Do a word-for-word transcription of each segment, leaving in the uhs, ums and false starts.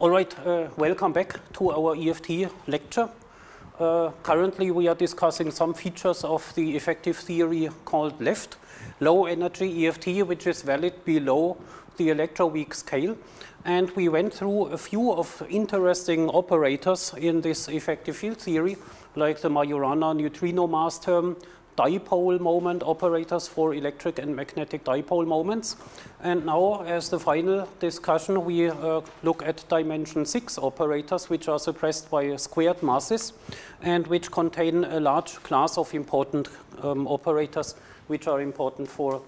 All right, uh, welcome back to our E F T lecture. Uh, currently we are discussing some features of the effective theory called LEFT, low energy E F T, which is valid below the electroweak scale. And we went through a few of interesting operators in this effective field theory, like the Majorana neutrino mass term, dipole moment operators for electric and magnetic dipole moments. And now, as the final discussion, we uh, look at dimension six operators, which are suppressed by squared masses and which contain a large class of important um, operators, which are important for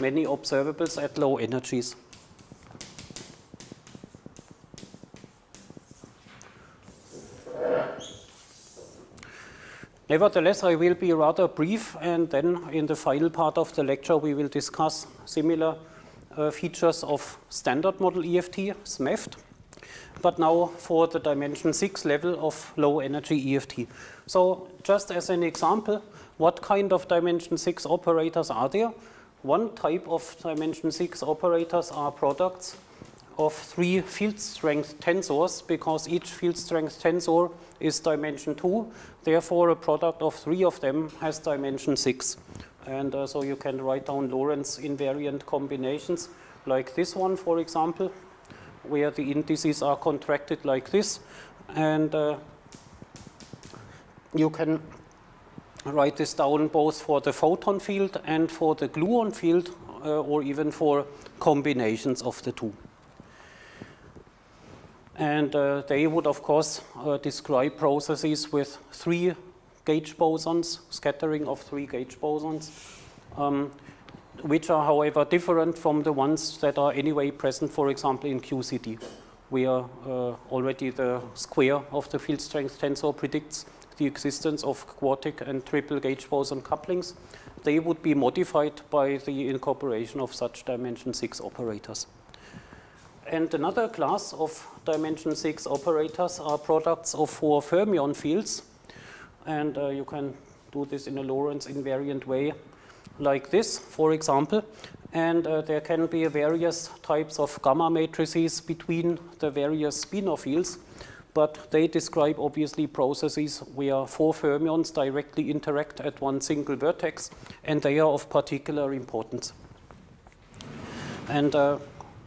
many observables at low energies. Nevertheless, I will be rather brief, and then in the final part of the lecture we will discuss similar uh, features of standard model E F T, S M E F T, but now for the dimension six level of low energy E F T. So just as an example, what kind of dimension six operators are there? One type of dimension six operators are products of three field strength tensors, because each field strength tensor is dimension two, therefore a product of three of them has dimension six. And uh, so you can write down Lorentz invariant combinations like this one, for example, where the indices are contracted like this, and uh, you can write this down both for the photon field and for the gluon field, uh, or even for combinations of the two. And uh, they would, of course, uh, describe processes with three gauge bosons, scattering of three gauge bosons, um, which are, however, different from the ones that are anyway present, for example, in Q C D, where uh, already the square of the field strength tensor predicts the existence of quartic and triple gauge boson couplings. They would be modified by the incorporation of such dimension six operators. And another class of dimension six operators are products of four fermion fields. And uh, you can do this in a Lorentz invariant way like this, for example. And uh, there can be various types of gamma matrices between the various spinor fields, but they describe obviously processes where four fermions directly interact at one single vertex, and they are of particular importance. And uh,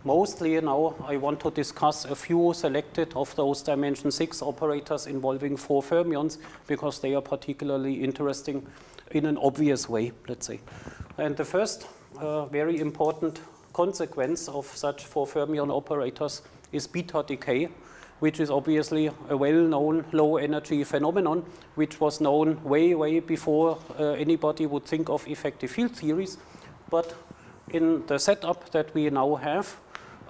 Mostly now I want to discuss a few selected of those dimension six operators involving four fermions, because they are particularly interesting in an obvious way, let's say. And the first uh, very important consequence of such four fermion operators is beta decay, which is obviously a well-known low-energy phenomenon, which was known way, way before uh, anybody would think of effective field theories. But in the setup that we now have,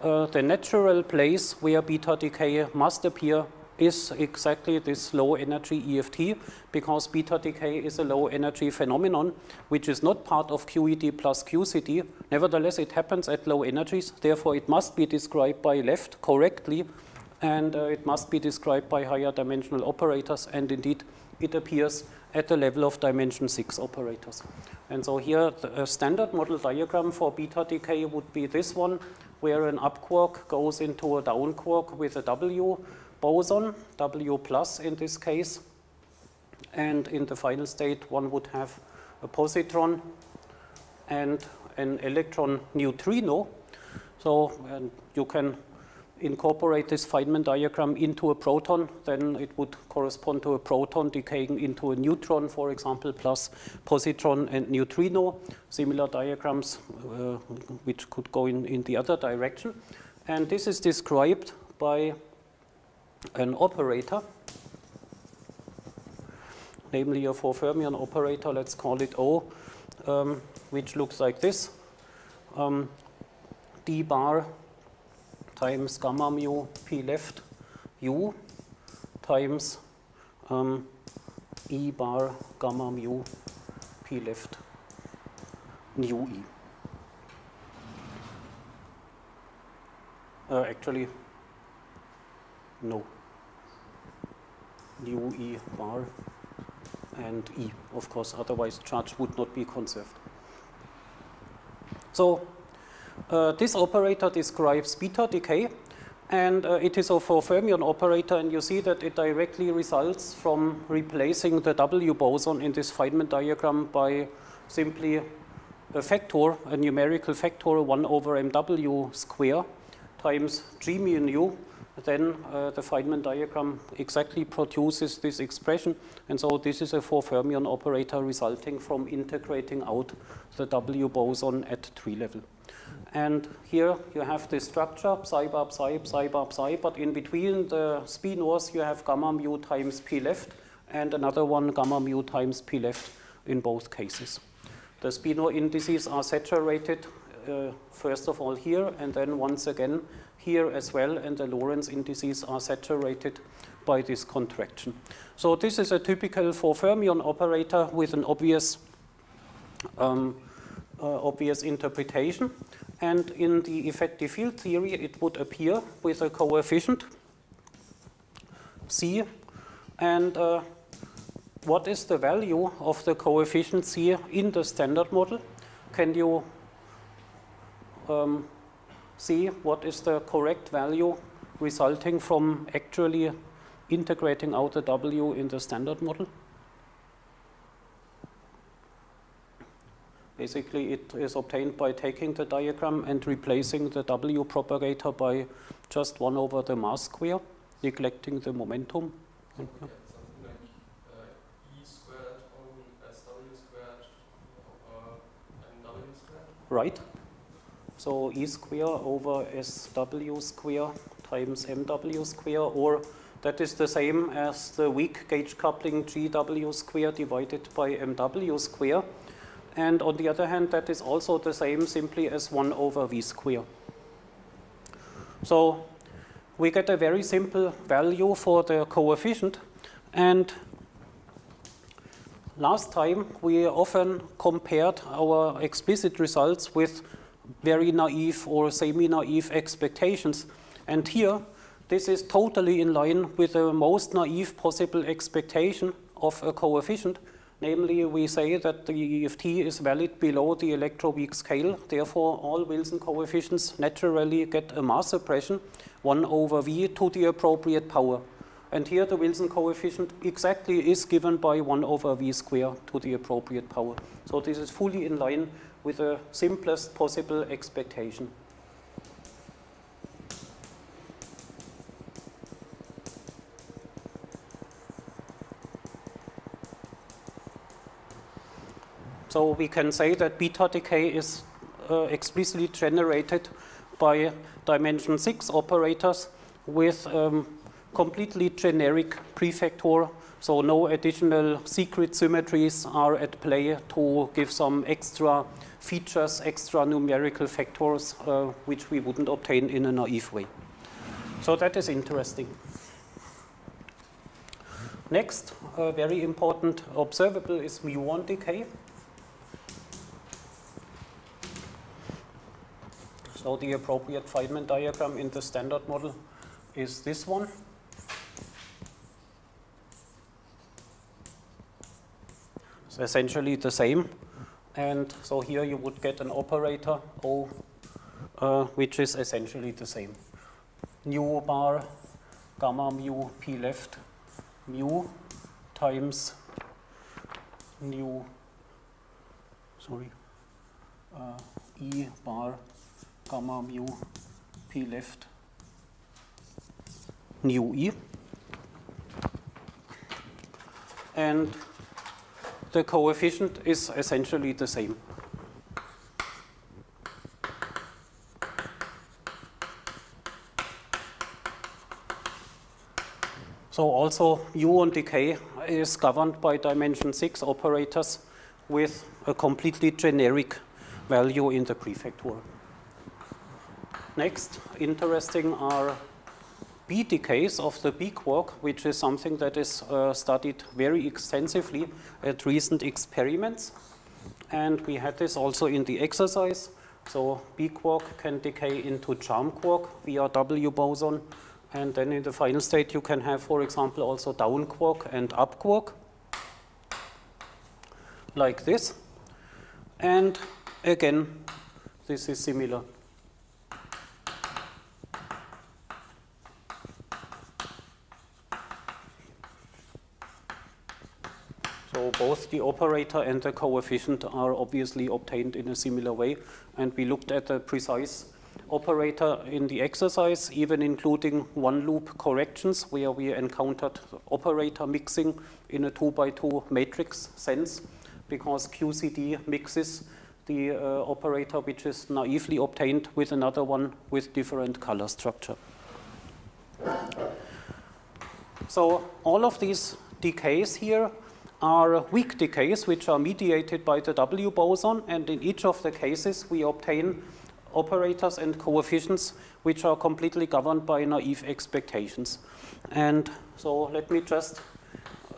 Uh, the natural place where beta decay must appear is exactly this low energy E F T, because beta decay is a low energy phenomenon which is not part of Q E D plus Q C D. Nevertheless, it happens at low energies, therefore it must be described by LEFT correctly, and uh, it must be described by higher dimensional operators, and indeed it appears at the level of dimension six operators. And so here the standard model diagram for beta decay would be this one, where an up quark goes into a down quark with a W boson, W plus in this case. And in the final state, one would have a positron and an electron neutrino. So and you can incorporate this Feynman diagram into a proton, then it would correspond to a proton decaying into a neutron, for example, plus positron and neutrino, similar diagrams uh, which could go in, in the other direction. And this is described by an operator, namely a four fermion operator, let's call it O, um, which looks like this, um, d bar times gamma mu p left u times um, e bar gamma mu p left nu e. Uh, actually, no. Nu e bar and e, of course, otherwise charge would not be conserved. So, Uh, this operator describes beta decay, And uh, it is a for fermion operator, and you see that it directly results from replacing the W boson in this Feynman diagram by simply a factor, a numerical factor, one over m w squared times g mu nu. Then uh, the Feynman diagram exactly produces this expression, and so this is a for fermion operator resulting from integrating out the W boson at tree level. And here you have this structure, psi bar psi, psi bar psi, but in between the spinors you have gamma mu times p left, and another one gamma mu times p left in both cases. The spinor indices are saturated uh, first of all here, and then once again here as well, and the Lorentz indices are saturated by this contraction. So this is a typical for fermion operator with an obvious um, uh, obvious interpretation, and in the effective field theory it would appear with a coefficient C, and uh, what is the value of the coefficient C in the standard model? Can you um, see what is the correct value resulting from actually integrating out the W in the standard model? Basically, it is obtained by taking the diagram and replacing the W propagator by just one over the mass square, neglecting the momentum. Okay. Right? So E square over S W square times M W square, or that is the same as the weak gauge coupling G W square divided by M W square. And on the other hand, that is also the same simply as one over V square. So we get a very simple value for the coefficient. And last time we often compared our explicit results with very naive or semi-naive expectations, and here this is totally in line with the most naive possible expectation of a coefficient. Namely, we say that the E F T is valid below the electroweak scale, therefore all Wilson coefficients naturally get a mass suppression one over v to the appropriate power. And here the Wilson coefficient exactly is given by one over v squared to the appropriate power. So this is fully in line with the simplest possible expectation. So we can say that beta decay is uh, explicitly generated by dimension six operators with um, completely generic prefactor, so no additional secret symmetries are at play to give some extra features, extra numerical factors, uh, which we wouldn't obtain in a naive way. So that is interesting. Next, a very important observable is muon decay. So the appropriate Feynman diagram in the standard model is this one. Essentially the same, and so here you would get an operator O, uh, which is essentially the same. Nu bar gamma mu p left mu times nu, sorry, uh, E bar gamma mu p left nu E, and the coefficient is essentially the same. So also muon decay is governed by dimension six operators with a completely generic value in the prefactor. Next, interesting are B decays of the B quark, which is something that is uh, studied very extensively at recent experiments. And we had this also in the exercise. So B quark can decay into charm quark via W boson. And then in the final state, you can have, for example, also down quark and up quark, like this. And again, this is similar. So both the operator and the coefficient are obviously obtained in a similar way. And we looked at the precise operator in the exercise, even including one loop corrections, where we encountered operator mixing in a two by two matrix sense, because Q C D mixes the uh, operator which is naively obtained with another one with different color structure. So all of these decays here are weak decays which are mediated by the W boson, and in each of the cases we obtain operators and coefficients which are completely governed by naive expectations. And so let me just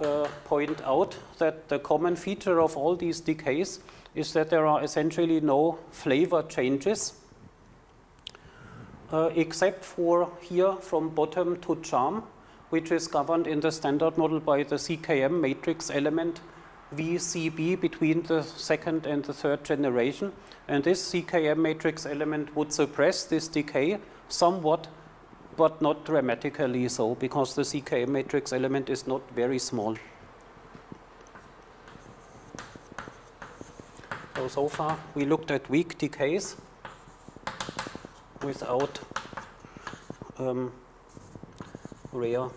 uh, point out that the common feature of all these decays is that there are essentially no flavor changes uh, except for here from bottom to charm, which is governed in the standard model by the C K M matrix element V C B between the second and the third generation. And this C K M matrix element would suppress this decay somewhat, but not dramatically so, because the C K M matrix element is not very small. So, so far we looked at weak decays without um, rare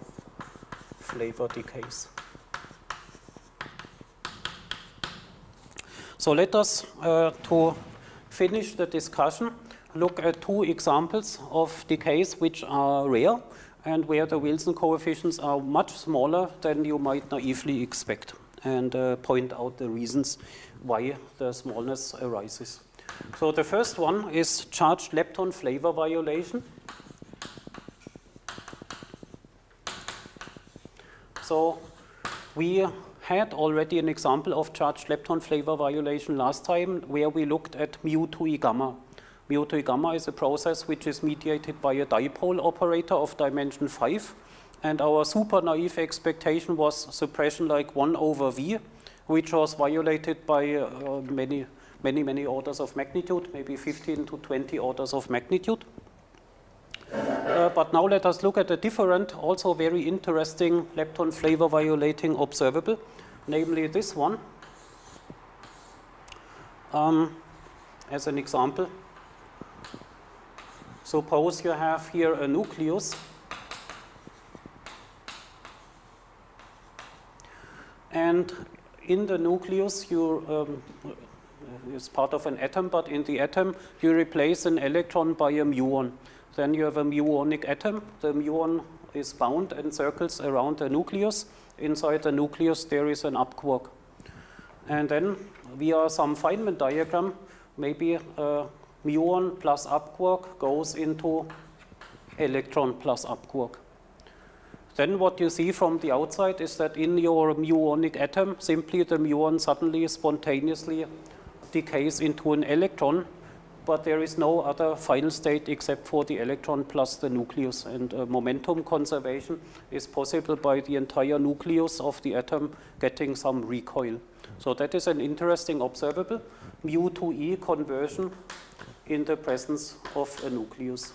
flavor decays. So let us, uh, to finish the discussion, look at two examples of decays which are rare and where the Wilson coefficients are much smaller than you might naively expect, and uh, point out the reasons why the smallness arises. So the first one is charged lepton flavor violation. So we had already an example of charged lepton flavor violation last time, where we looked at mu two E gamma. mu two E gamma is a process which is mediated by a dipole operator of dimension five. And our super naive expectation was suppression like one over V, which was violated by uh, many, many, many orders of magnitude, maybe fifteen to twenty orders of magnitude. Uh, but now let us look at a different, also very interesting lepton flavor violating observable, namely this one, um, as an example. Suppose you have here a nucleus, and in the nucleus you um, it's part of an atom, but in the atom you replace an electron by a muon. Then you have a muonic atom. The muon is bound and circles around the nucleus. Inside the nucleus there is an upquark. And then via some Feynman diagram, maybe uh, muon plus upquark goes into electron plus upquark. Then what you see from the outside is that in your muonic atom, simply the muon suddenly spontaneously decays into an electron, but there is no other final state except for the electron plus the nucleus. And uh, momentum conservation is possible by the entire nucleus of the atom getting some recoil. So that is an interesting observable, mu two E conversion in the presence of a nucleus.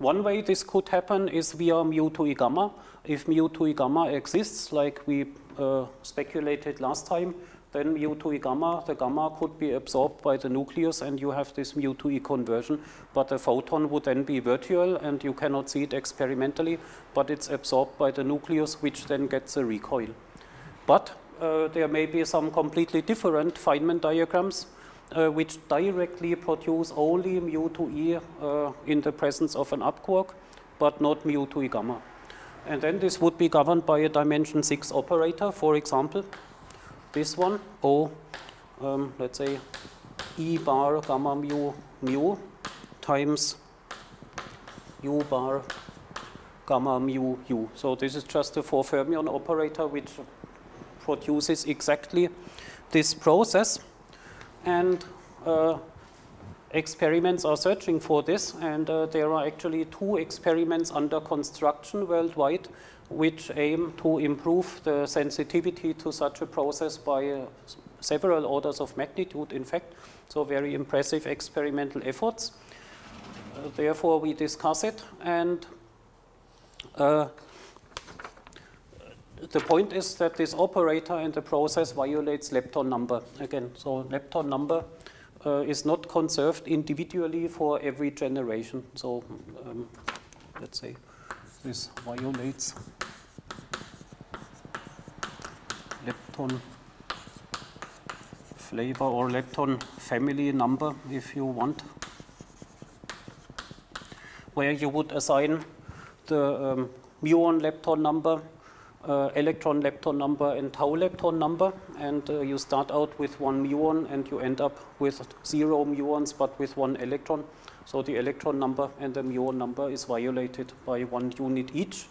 One way this could happen is via mu two E gamma. If mu two E gamma exists, like we uh, speculated last time, then mu two E gamma, the gamma could be absorbed by the nucleus, and you have this mu two E conversion. But the photon would then be virtual, and you cannot see it experimentally, but it's absorbed by the nucleus, which then gets a recoil. But uh, there may be some completely different Feynman diagrams Uh, which directly produce only mu two E uh, in the presence of an upquark, but not mu two E gamma. And then this would be governed by a dimension six operator, for example, this one, O, um, let's say E bar gamma mu mu times U bar gamma mu u. So this is just a four fermion operator which produces exactly this process. And uh, experiments are searching for this, and uh, there are actually two experiments under construction worldwide which aim to improve the sensitivity to such a process by uh, several orders of magnitude, in fact, so very impressive experimental efforts. Uh, therefore, we discuss it, and uh, the point is that this operator in the process violates lepton number again. So lepton number uh, is not conserved individually for every generation. So um, let's say this violates lepton flavor or lepton family number, if you want, where you would assign the um, muon lepton number, Uh, electron lepton number and tau lepton number, and uh, you start out with one muon and you end up with zero muons but with one electron. So the electron number and the muon number is violated by one unit each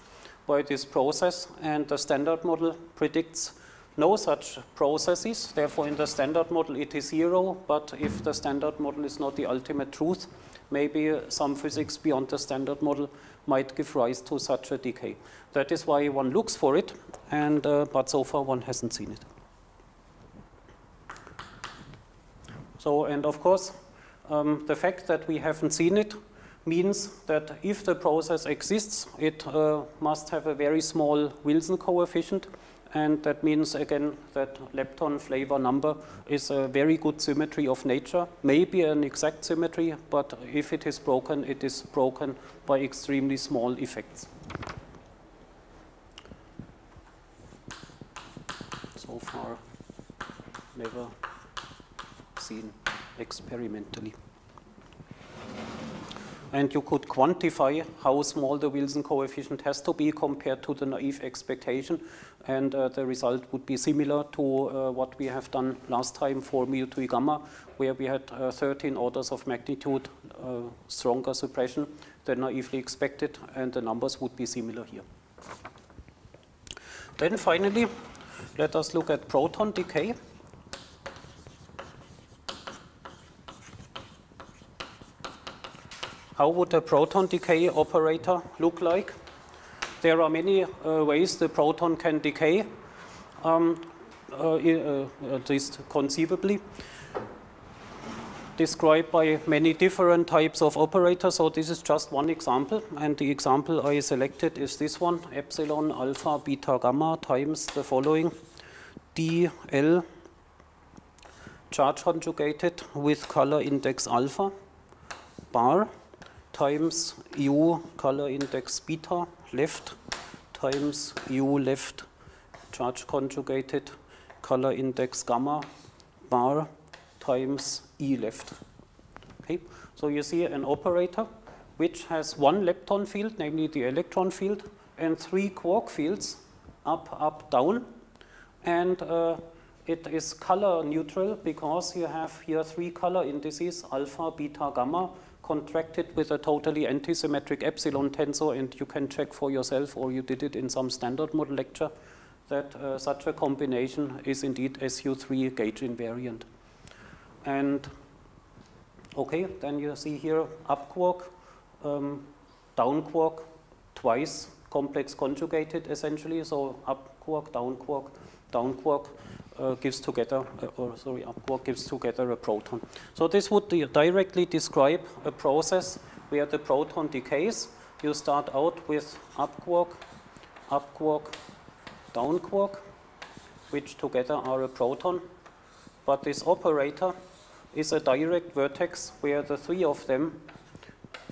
by this process, and the standard model predicts no such processes. Therefore, in the standard model it is zero, but if the standard model is not the ultimate truth, maybe uh, some physics beyond the standard model might give rise to such a decay. That is why one looks for it, and uh, but so far one hasn't seen it. So, and of course, um, the fact that we haven't seen it means that if the process exists, it uh, must have a very small Wilson coefficient, and that means again that lepton flavor number is a very good symmetry of nature, maybe an exact symmetry, but if it is broken, it is broken by extremely small effects. So far, never seen experimentally. And you could quantify how small the Wilson coefficient has to be compared to the naive expectation, and uh, the result would be similar to uh, what we have done last time for mu to gamma, where we had uh, thirteen orders of magnitude uh, stronger suppression than naively expected, and the numbers would be similar here. Then finally, let us look at proton decay. How would a proton decay operator look like? There are many uh, ways the proton can decay, um, uh, uh, at least conceivably, described by many different types of operators. So this is just one example, and the example I selected is this one, epsilon alpha beta gamma times the following, D L charge conjugated with color index alpha bar, times U color index beta left times U left charge conjugated color index gamma bar times E left. Okay, so you see an operator which has one lepton field, namely the electron field, and three quark fields, up, up, down, and uh, it is color neutral because you have here three color indices, alpha, beta, gamma, contracted with a totally antisymmetric epsilon tensor, and you can check for yourself, or you did it in some standard model lecture, that uh, such a combination is indeed S U three gauge invariant. And okay, then you see here up quark, um, down quark, twice complex conjugated essentially, so up quark, down quark, down quark, Uh, gives together, uh, or sorry, up quark gives together a proton. So this would directly describe a process where the proton decays. You start out with up quark, up quark, down quark, which together are a proton. But this operator is a direct vertex where the three of them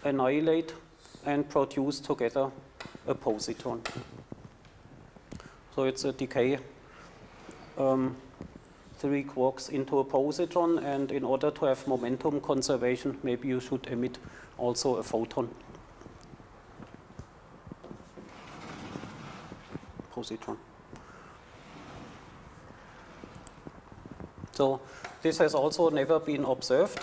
annihilate and produce together a positron. So it's a decay. Um, three quarks into a positron, and in order to have momentum conservation, maybe you should emit also a photon. Positron. So this has also never been observed,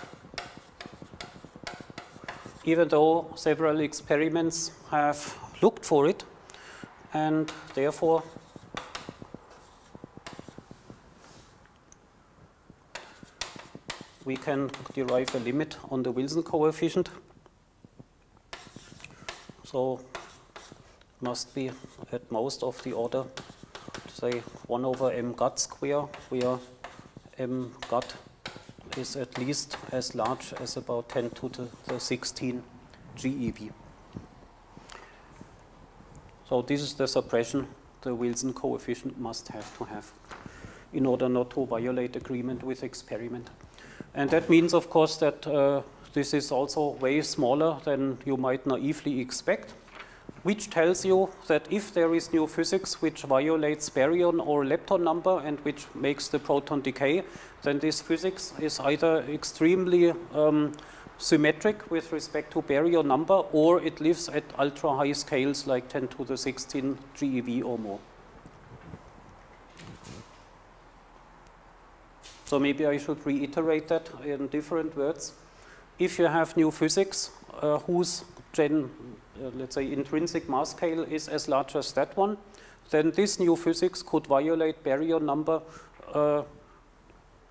even though several experiments have looked for it, and therefore we can derive a limit on the Wilson coefficient. So it must be at most of the order, say one over m gut square, where M got is at least as large as about ten to the sixteen G E V. So this is the suppression the Wilson coefficient must have to have in order not to violate agreement with experiment. And that means, of course, that uh, this is also way smaller than you might naively expect, which tells you that if there is new physics which violates baryon or lepton number and which makes the proton decay, then this physics is either extremely um, symmetric with respect to baryon number, or it lives at ultra high scales like ten to the sixteen G E V or more. So maybe I should reiterate that in different words. If you have new physics uh, whose gen, uh, let's say intrinsic mass scale is as large as that one, then this new physics could violate baryon number uh,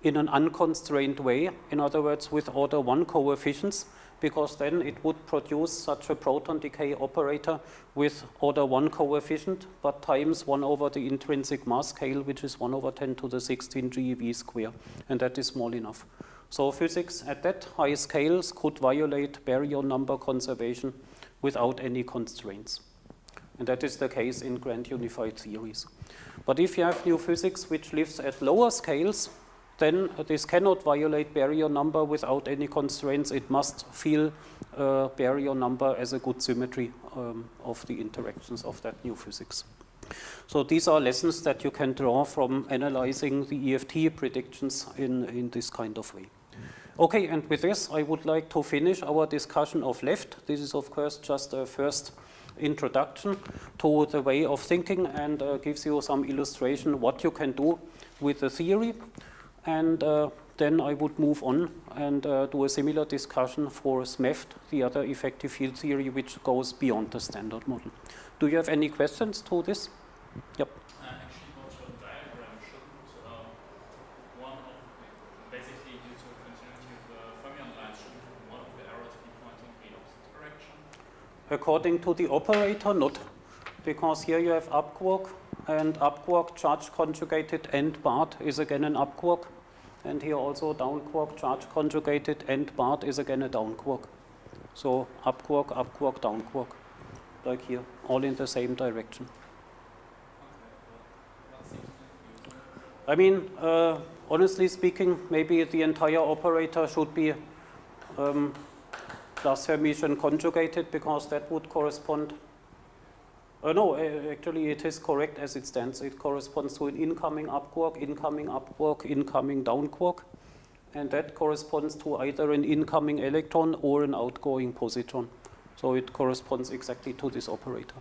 in an unconstrained way, in other words with order one coefficients, because then it would produce such a proton decay operator with order one coefficient, but times one over the intrinsic mass scale, which is one over ten to the sixteen G E V square, and that is small enough. So physics at that high scales could violate baryon number conservation without any constraints. And that is the case in grand unified theories. But if you have new physics which lives at lower scales, then this cannot violate baryon number without any constraints. It must feel uh, baryon number as a good symmetry um, of the interactions of that new physics. So these are lessons that you can draw from analyzing the E F T predictions in, in this kind of way. Okay, and with this I would like to finish our discussion of LEFT. This is of course just a first introduction to the way of thinking and uh, gives you some illustration what you can do with the theory. And uh, then I would move on and uh, do a similar discussion for SMEFT, the other effective field theory, which goes beyond the standard model. Do you have any questions to this? Yep. Uh, actually, what's your diagram? Shouldn't uh, one of, basically due to continuity of the fermion lines, shouldn't one of the arrows be pointing in the opposite direction? According to the operator, not. Because here you have upquark, and upquark charge conjugated and barred is again an upquark, and here also downquark charge conjugated and barred is again a downquark. So upquark, upquark, downquark, like here, all in the same direction. I mean, uh, honestly speaking, maybe the entire operator should be um, plus Hermitian conjugated, because that would correspond. Uh, no, uh, actually it is correct as it stands. It corresponds to an incoming upquark, incoming upquark, incoming downquark, and that corresponds to either an incoming electron or an outgoing positron. So it corresponds exactly to this operator.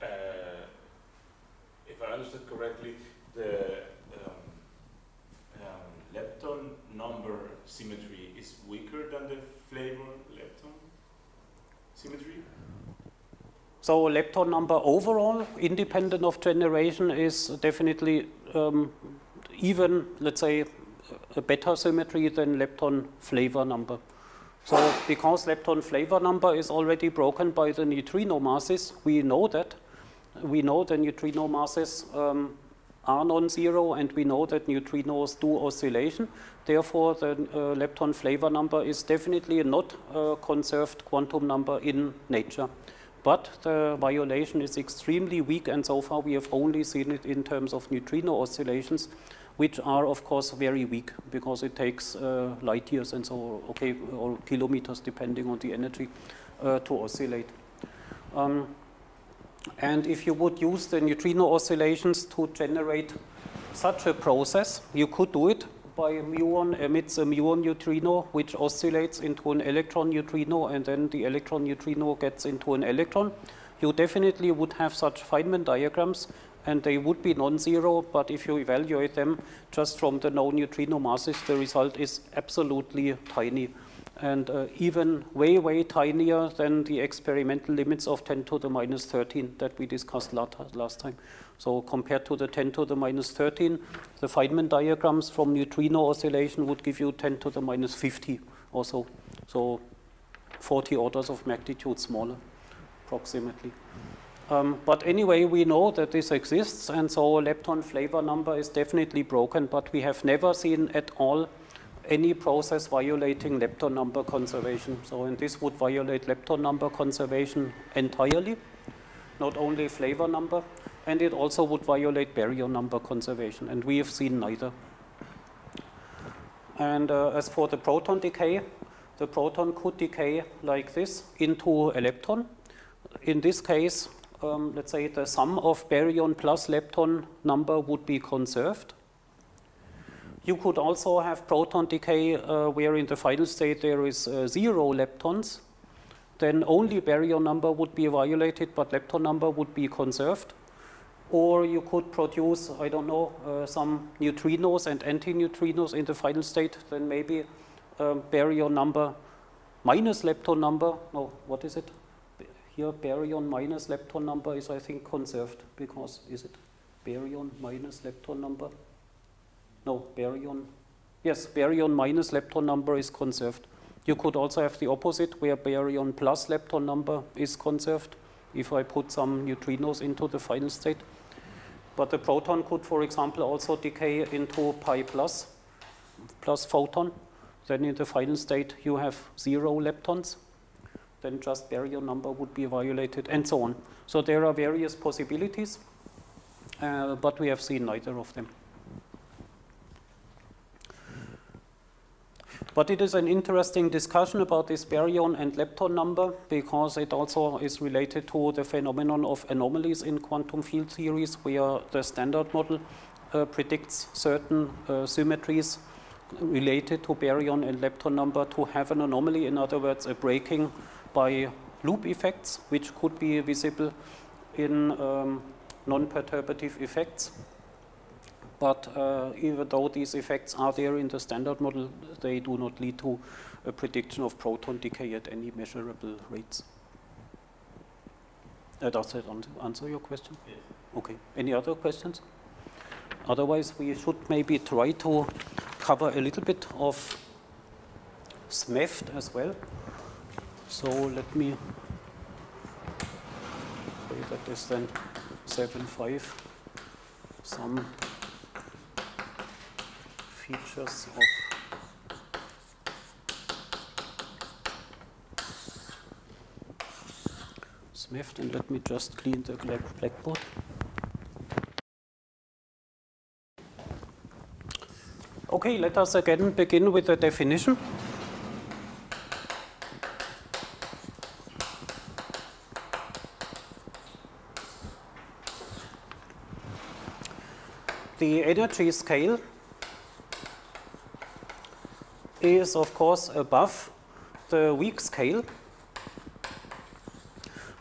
Uh, if I understood correctly, the um, um, lepton number symmetry is weaker than the flavor lepton symmetry? So lepton number overall, independent of generation, is definitely um, even, let's say, a better symmetry than lepton flavor number. So because lepton flavor number is already broken by the neutrino masses, we know that. We know the neutrino masses um, are non-zero, and we know that neutrinos do oscillation. Therefore, the uh, lepton flavor number is definitely not a conserved quantum number in nature. But the violation is extremely weak, and so far we have only seen it in terms of neutrino oscillations, which are of course very weak because it takes uh, light years and so okay or kilometers depending on the energy uh, to oscillate. Um, and if you would use the neutrino oscillations to generate such a process, you could do it by muon emits a muon neutrino which oscillates into an electron neutrino, and then the electron neutrino gets into an electron. You definitely would have such Feynman diagrams, and they would be non-zero, but if you evaluate them just from the known neutrino masses, the result is absolutely tiny, and uh, even way, way tinier than the experimental limits of ten to the minus thirteen that we discussed last time. So compared to the ten to the minus thirteen, the Feynman diagrams from neutrino oscillation would give you ten to the minus fifty or so, so forty orders of magnitude smaller, approximately. Um, but anyway, we know that this exists, and so lepton flavor number is definitely broken, but we have never seen at all any process violating lepton number conservation. So, and this would violate lepton number conservation entirely, not only flavor number, and it also would violate barrier number conservation, and we have seen neither. And uh, as for the proton decay, the proton could decay like this into a lepton. In this case, um, let's say the sum of baryon plus lepton number would be conserved. You could also have proton decay uh, where in the final state there is uh, zero leptons. Then only baryon number would be violated, but lepton number would be conserved. Or you could produce, I don't know, uh, some neutrinos and antineutrinos in the final state. Then maybe um, baryon number minus lepton number. No, what is it? Here, baryon minus lepton number is, I think, conserved because, is it baryon minus lepton number? No, baryon, yes, baryon minus lepton number is conserved. You could also have the opposite, where baryon plus lepton number is conserved if I put some neutrinos into the final state. But the proton could, for example, also decay into pi plus, plus photon. Then in the final state, you have zero leptons. Then just barrier number would be violated, and so on. So there are various possibilities, uh, but we have seen neither of them. But it is an interesting discussion about this baryon and lepton number, because it also is related to the phenomenon of anomalies in quantum field theories, where the standard model uh, predicts certain uh, symmetries related to baryon and lepton number to have an anomaly, in other words, a breaking by loop effects, which could be visible in um, non-perturbative effects. But uh, even though these effects are there in the standard model, they do not lead to a prediction of proton decay at any measurable rates. Uh, does that answer your question? Yes. Okay. Any other questions? Otherwise, we should maybe try to cover a little bit of SMEFT as well. So let me, okay, that is then seven point five, some features of SMEFT, and let me just clean the blackboard. Okay, let us again begin with the definition. The energy scale is, of course, above the weak scale.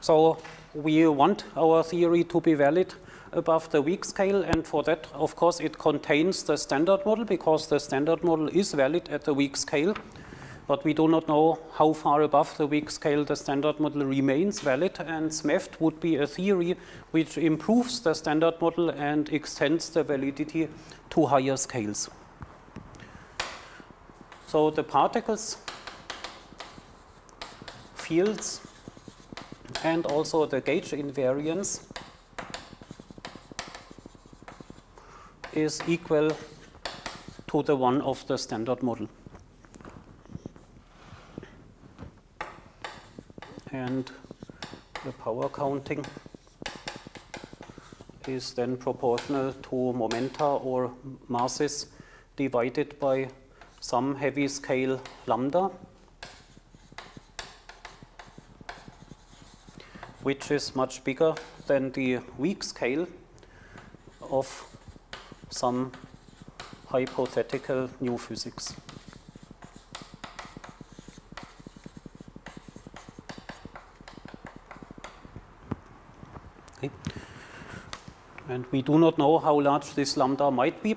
So we want our theory to be valid above the weak scale, and for that, of course, it contains the standard model, because the standard model is valid at the weak scale, but we do not know how far above the weak scale the standard model remains valid, and SMEFT would be a theory which improves the standard model and extends the validity to higher scales. So the particles, fields, and also the gauge invariance is equal to the one of the standard model. And the power counting is then proportional to momenta or masses divided by some heavy scale lambda, which is much bigger than the weak scale of some hypothetical new physics. Okay. And we do not know how large this lambda might be,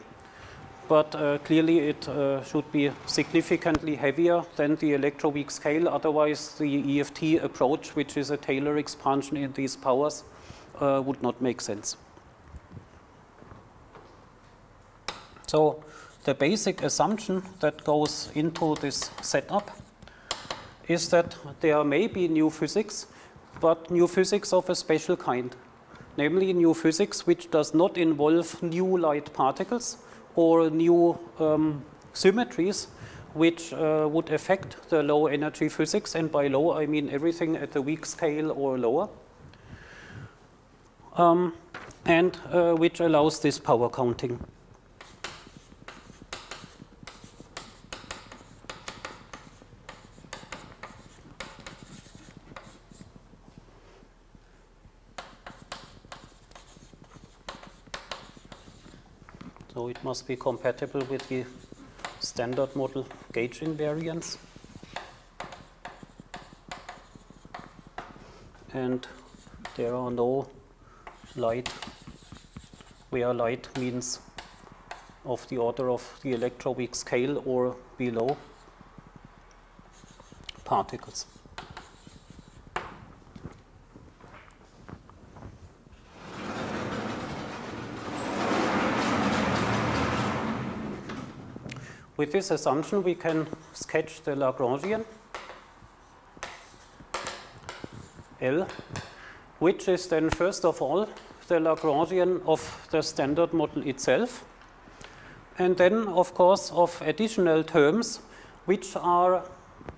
but uh, clearly it uh, should be significantly heavier than the electroweak scale. Otherwise, the E F T approach, which is a Taylor expansion in these powers, uh, would not make sense. So the basic assumption that goes into this setup is that there may be new physics but new physics of a special kind. Namely, new physics which does not involve new light particles or new um, symmetries which uh, would affect the low energy physics, and by low I mean everything at the weak scale or lower, um, and uh, which allows this power counting. So it must be compatible with the standard model gauge invariance. And there are no light, where light means of the order of the electroweak scale or below particles. With this assumption, we can sketch the Lagrangian L, which is then first of all the Lagrangian of the standard model itself, and then of course of additional terms which are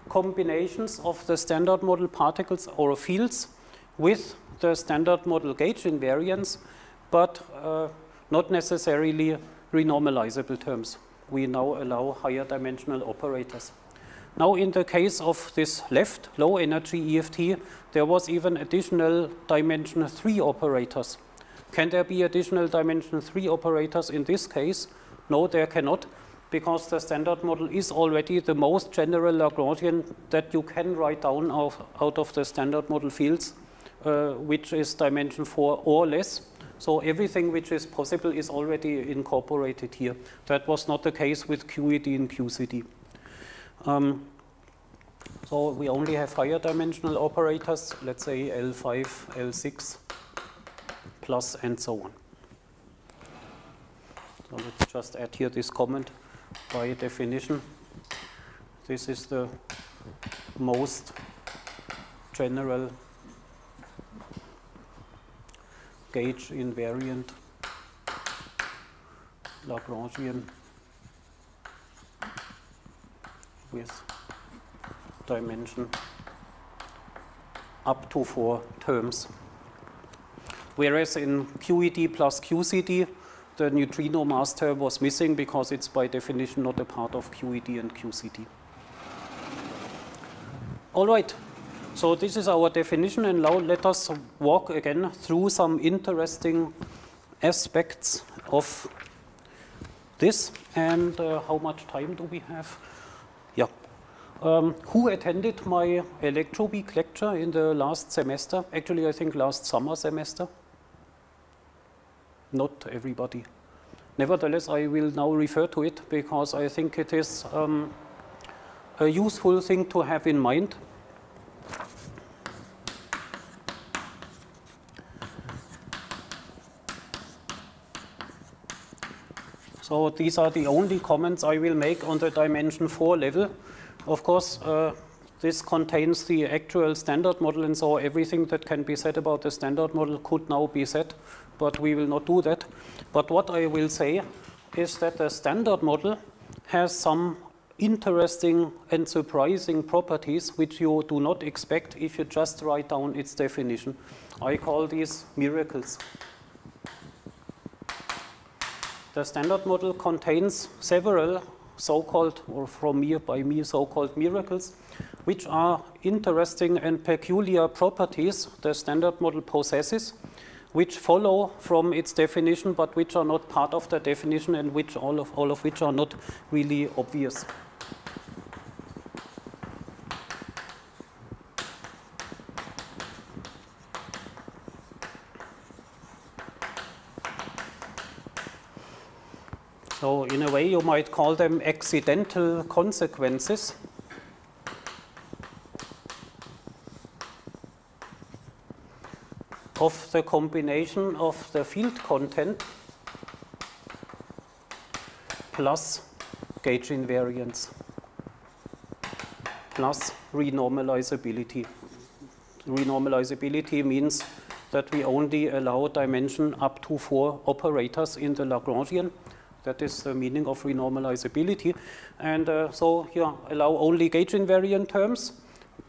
combinations of the standard model particles or fields with the standard model gauge invariance, but uh, not necessarily renormalizable terms. We now allow higher dimensional operators. Now in the case of this left low energy E F T, there was even additional dimension three operators. Can there be additional dimension three operators in this case? No, there cannot, because the standard model is already the most general Lagrangian that you can write down out of the standard model fields, uh, which is dimension four or less. So everything which is possible is already incorporated here. That was not the case with Q E D and Q C D. Um, so we only have higher dimensional operators, let's say L five, L six, plus, and so on. So let's just add here this comment. By definition, this is the most general gauge invariant Lagrangian with dimension up to four terms. Whereas in Q E D plus Q C D, the neutrino mass term was missing because it's by definition not a part of Q E D and Q C D. All right. So this is our definition, and now let us walk again through some interesting aspects of this. And uh, how much time do we have? Yeah. Um, who attended my electroweak lecture in the last semester? Actually, I think last summer semester. Not everybody. Nevertheless, I will now refer to it because I think it is um, a useful thing to have in mind. So these are the only comments I will make on the dimension four level. Of course, uh, this contains the actual standard model, and so everything that can be said about the standard model could now be said, but we will not do that. But what I will say is that the standard model has some interesting and surprising properties which you do not expect if you just write down its definition. I call these miracles. The standard model contains several so-called, or from me, by me, so-called miracles, which are interesting and peculiar properties the standard model possesses, which follow from its definition, but which are not part of the definition, and which all of, all of which are not really obvious. So in a way, you might call them accidental consequences. Of the combination of the field content plus gauge invariance plus renormalizability. renormalizability means that we only allow dimension up to four operators in the Lagrangian. That is the meaning of renormalizability. And uh, so you allow only gauge invariant terms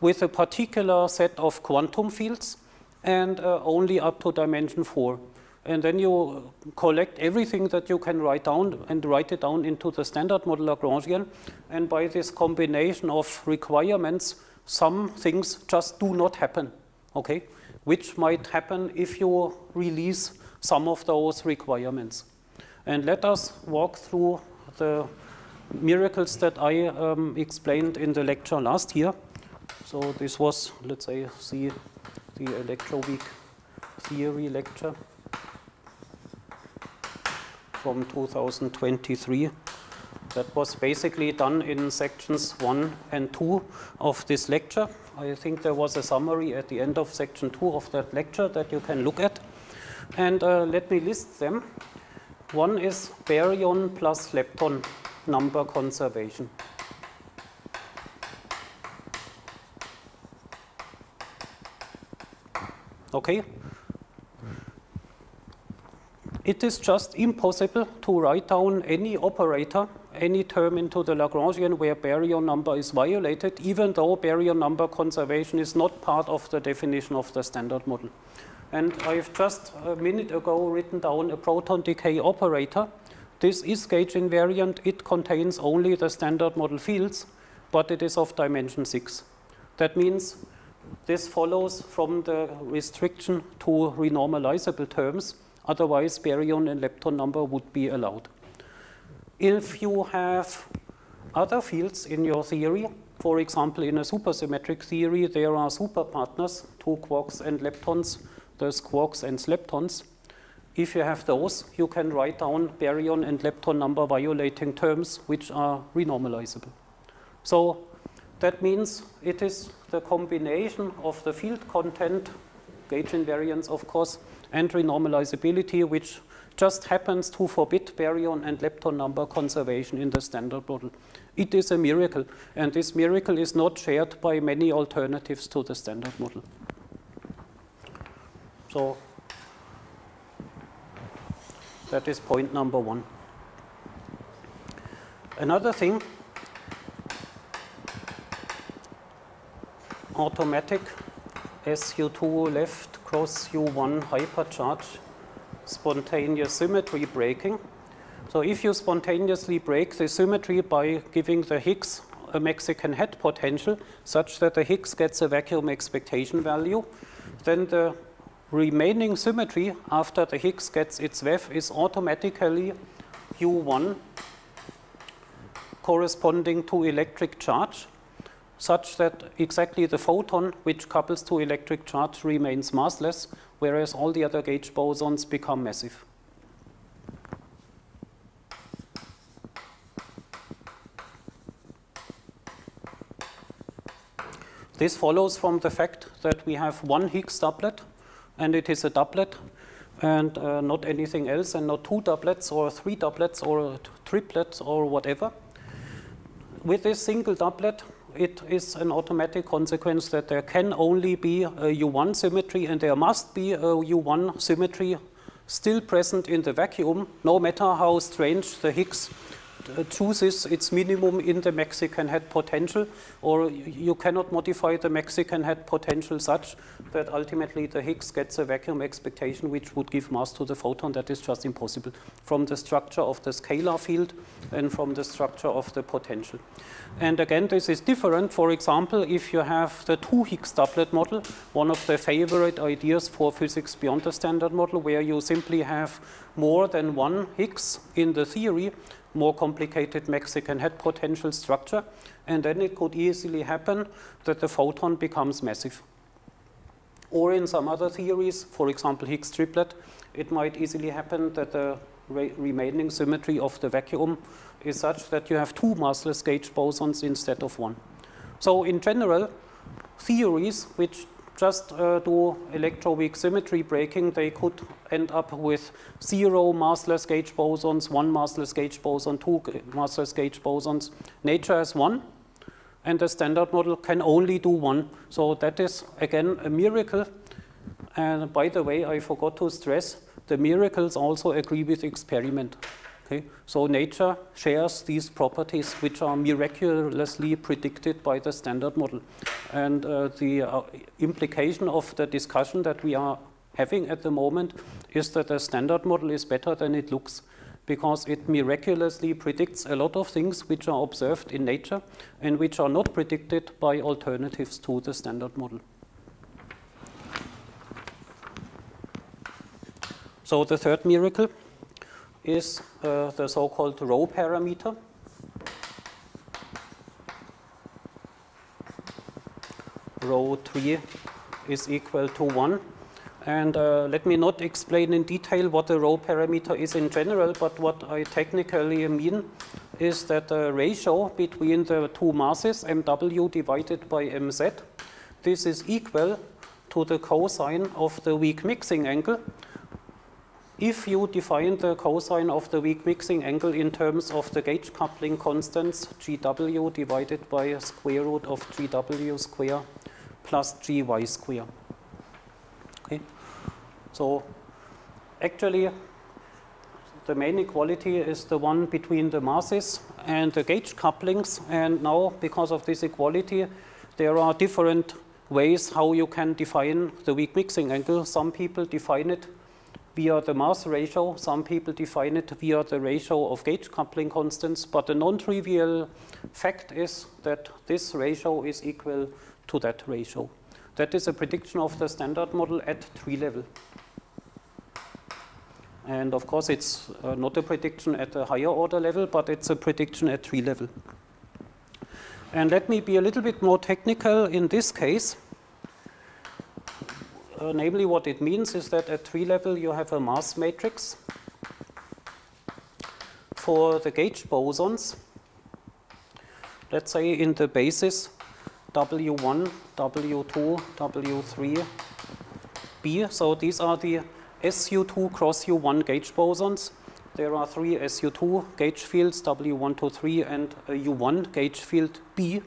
with a particular set of quantum fields and uh, only up to dimension four. And then you collect everything that you can write down and write it down into the standard model Lagrangian. And by this combination of requirements, some things just do not happen, okay? Which might happen if you release some of those requirements. And let us walk through the miracles that I um, explained in the lecture last year. So this was, let's say, the, the electroweak theory lecture from two thousand twenty-three. That was basically done in sections one and two of this lecture. I think there was a summary at the end of section two of that lecture that you can look at. And uh, let me list them. One is baryon plus lepton number conservation. Okay. It is just impossible to write down any operator, any term into the Lagrangian where baryon number is violated, even though baryon number conservation is not part of the definition of the standard model. And I've just a minute ago written down a proton decay operator. This is gauge invariant. It contains only the standard model fields, but it is of dimension six. That means this follows from the restriction to renormalizable terms. Otherwise, baryon and lepton number would be allowed. If you have other fields in your theory, for example, in a supersymmetric theory, there are superpartners, two quarks and leptons, there's quarks and leptons. If you have those, you can write down baryon and lepton number violating terms which are renormalizable. So that means it is the combination of the field content, gauge invariance, of course, and renormalizability, which just happens to forbid baryon and lepton number conservation in the standard model. It is a miracle, and this miracle is not shared by many alternatives to the standard model. So that is point number one. Another thing, automatic S U two left cross U one hypercharge spontaneous symmetry breaking. So if you spontaneously break the symmetry by giving the Higgs a Mexican head potential such that the Higgs gets a vacuum expectation value, then the remaining symmetry after the Higgs gets its V E F is automatically U one corresponding to electric charge, such that exactly the photon which couples to electric charge remains massless, whereas all the other gauge bosons become massive. This follows from the fact that we have one Higgs doublet, and it is a doublet and uh, not anything else, and not two doublets or three doublets or triplets or whatever. With this single doublet, it is an automatic consequence that there can only be a U one symmetry, and there must be a U one symmetry still present in the vacuum, no matter how strange the Higgs chooses its minimum in the Mexican head potential, or you cannot modify the Mexican head potential such that ultimately the Higgs gets a vacuum expectation which would give mass to the photon. That is just impossible from the structure of the scalar field and from the structure of the potential. And again, this is different, for example, if you have the two Higgs doublet model, one of the favorite ideas for physics beyond the standard model, where you simply have more than one Higgs in the theory, more complicated Mexican head potential structure, and then it could easily happen that the photon becomes massive. Or in some other theories, for example Higgs triplet, it might easily happen that the re remaining symmetry of the vacuum is such that you have two massless gauge bosons instead of one. So in general, theories which just uh, do electroweak symmetry breaking, they could end up with zero massless gauge bosons, one massless gauge boson, two massless gauge bosons. Nature has one, and the standard model can only do one. So that is, again, a miracle. And by the way, I forgot to stress, the miracles also agree with experiment. Okay? So nature shares these properties which are miraculously predicted by the standard model. And uh, the uh, implication of the discussion that we are having at the moment is that the standard model is better than it looks, because it miraculously predicts a lot of things which are observed in nature and which are not predicted by alternatives to the standard model. So the third miracle is uh, the so-called rho parameter. rho three is equal to one. And uh, let me not explain in detail what the rho parameter is in general, but what I technically mean is that the ratio between the two masses, M W divided by M Z, this is equal to the cosine of the weak mixing angle. If you define the cosine of the weak mixing angle in terms of the gauge coupling constants, G W divided by square root of G W square plus G Y square. Okay. So actually, the main equality is the one between the masses and the gauge couplings. And now, because of this equality, there are different ways how you can define the weak mixing angle. Some people define it via the mass ratio. Some people define it via the ratio of gauge coupling constants. But the non-trivial fact is that this ratio is equal to that ratio. That is a prediction of the standard model at tree level. And of course, it's uh, not a prediction at a higher order level, but it's a prediction at tree level. And let me be a little bit more technical in this case. Uh, namely, what it means is that at tree level, you have a mass matrix for the gauge bosons. Let's say in the basis W one, W two, W three, B. So these are the S U two cross U one gauge bosons. There are three S U two gauge fields, W one, two, three, and a U one gauge field, B,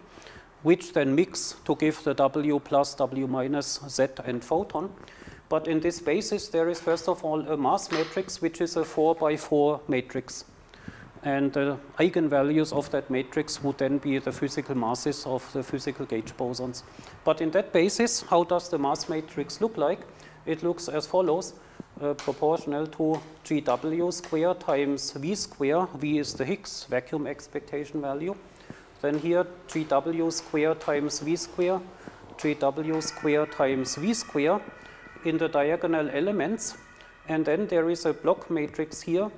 which then mix to give the W plus, W minus, Z, and photon. But in this basis, there is, first of all, a mass matrix, which is a four by four matrix. And the eigenvalues of that matrix would then be the physical masses of the physical gauge bosons. But in that basis, how does the mass matrix look like? It looks as follows, uh, proportional to G W square times V square. V is the Higgs vacuum expectation value. Then here, G W square times V square, G W square times V square in the diagonal elements. And then there is a block matrix here,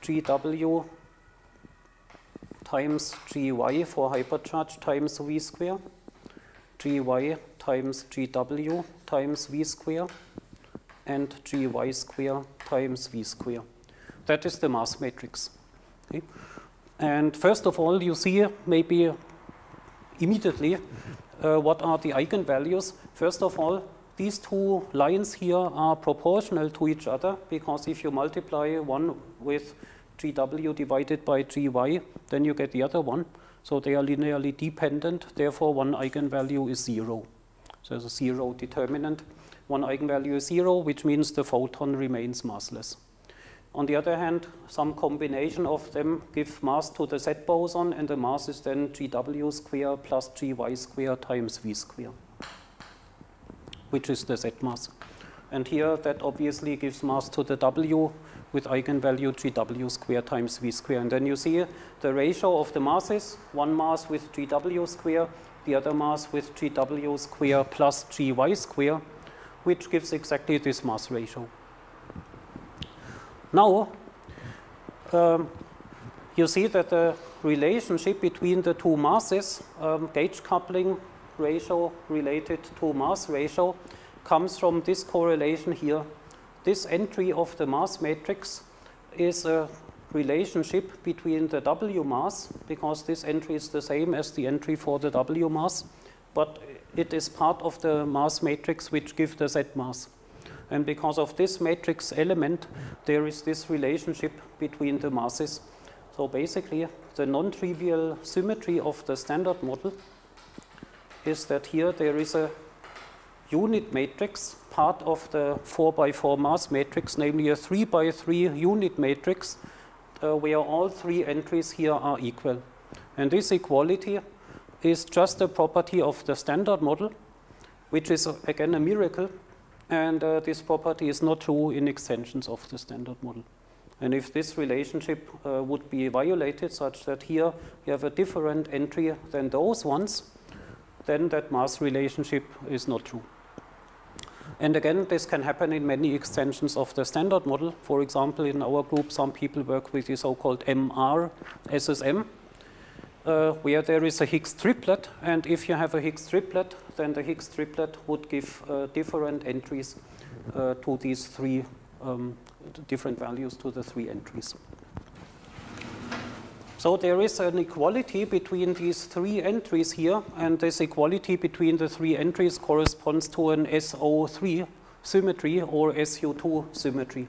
G W times G Y for hypercharge times V square, G Y times G W times V square, and G Y square times V square. That is the mass matrix. Okay. And first of all, you see maybe immediately uh, what are the eigenvalues. First of all, these two lines here are proportional to each other, because if you multiply one with G W divided by G Y, then you get the other one. So they are linearly dependent. Therefore, one eigenvalue is zero. So there's a zero determinant. One eigenvalue is zero, which means the photon remains massless. On the other hand, some combination of them give mass to the Z boson, and the mass is then G W square plus G Y square times V square, which is the Z mass. And here, that obviously gives mass to the W with eigenvalue G W square times V square. And then you see the ratio of the masses, one mass with G W square, the other mass with G W square plus G Y square, which gives exactly this mass ratio. Now, um, you see that the relationship between the two masses, um, gauge coupling ratio related to mass ratio, comes from this correlation here. This entry of the mass matrix is a relationship between the W mass, because this entry is the same as the entry for the W mass, but it is part of the mass matrix which gives the Z mass. And because of this matrix element, there is this relationship between the masses. So basically, the non-trivial symmetry of the standard model is that here there is a unit matrix, part of the four by four mass matrix, namely a three by three unit matrix, uh, where all three entries here are equal. And this equality is just a property of the standard model, which is again a miracle, and uh, this property is not true in extensions of the standard model. And if this relationship uh, would be violated such that here you have a different entry than those ones, then that mass relationship is not true. And again, this can happen in many extensions of the standard model. For example, in our group, some people work with the so-called M R S S M, uh, where there is a Higgs triplet. And if you have a Higgs triplet, then the Higgs triplet would give uh, different entries uh, to these three um, different values to the three entries. So there is an equality between these three entries here, and this equality between the three entries corresponds to an S O three symmetry or S U two symmetry.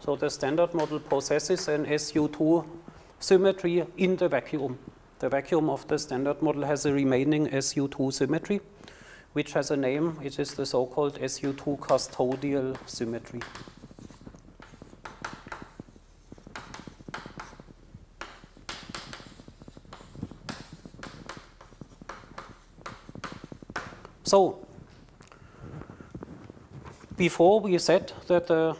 So the standard model possesses an S U two symmetry in the vacuum. The vacuum of the standard model has a remaining S U two symmetry, which has a name. It is the so-called S U two custodial symmetry. So, before we said that the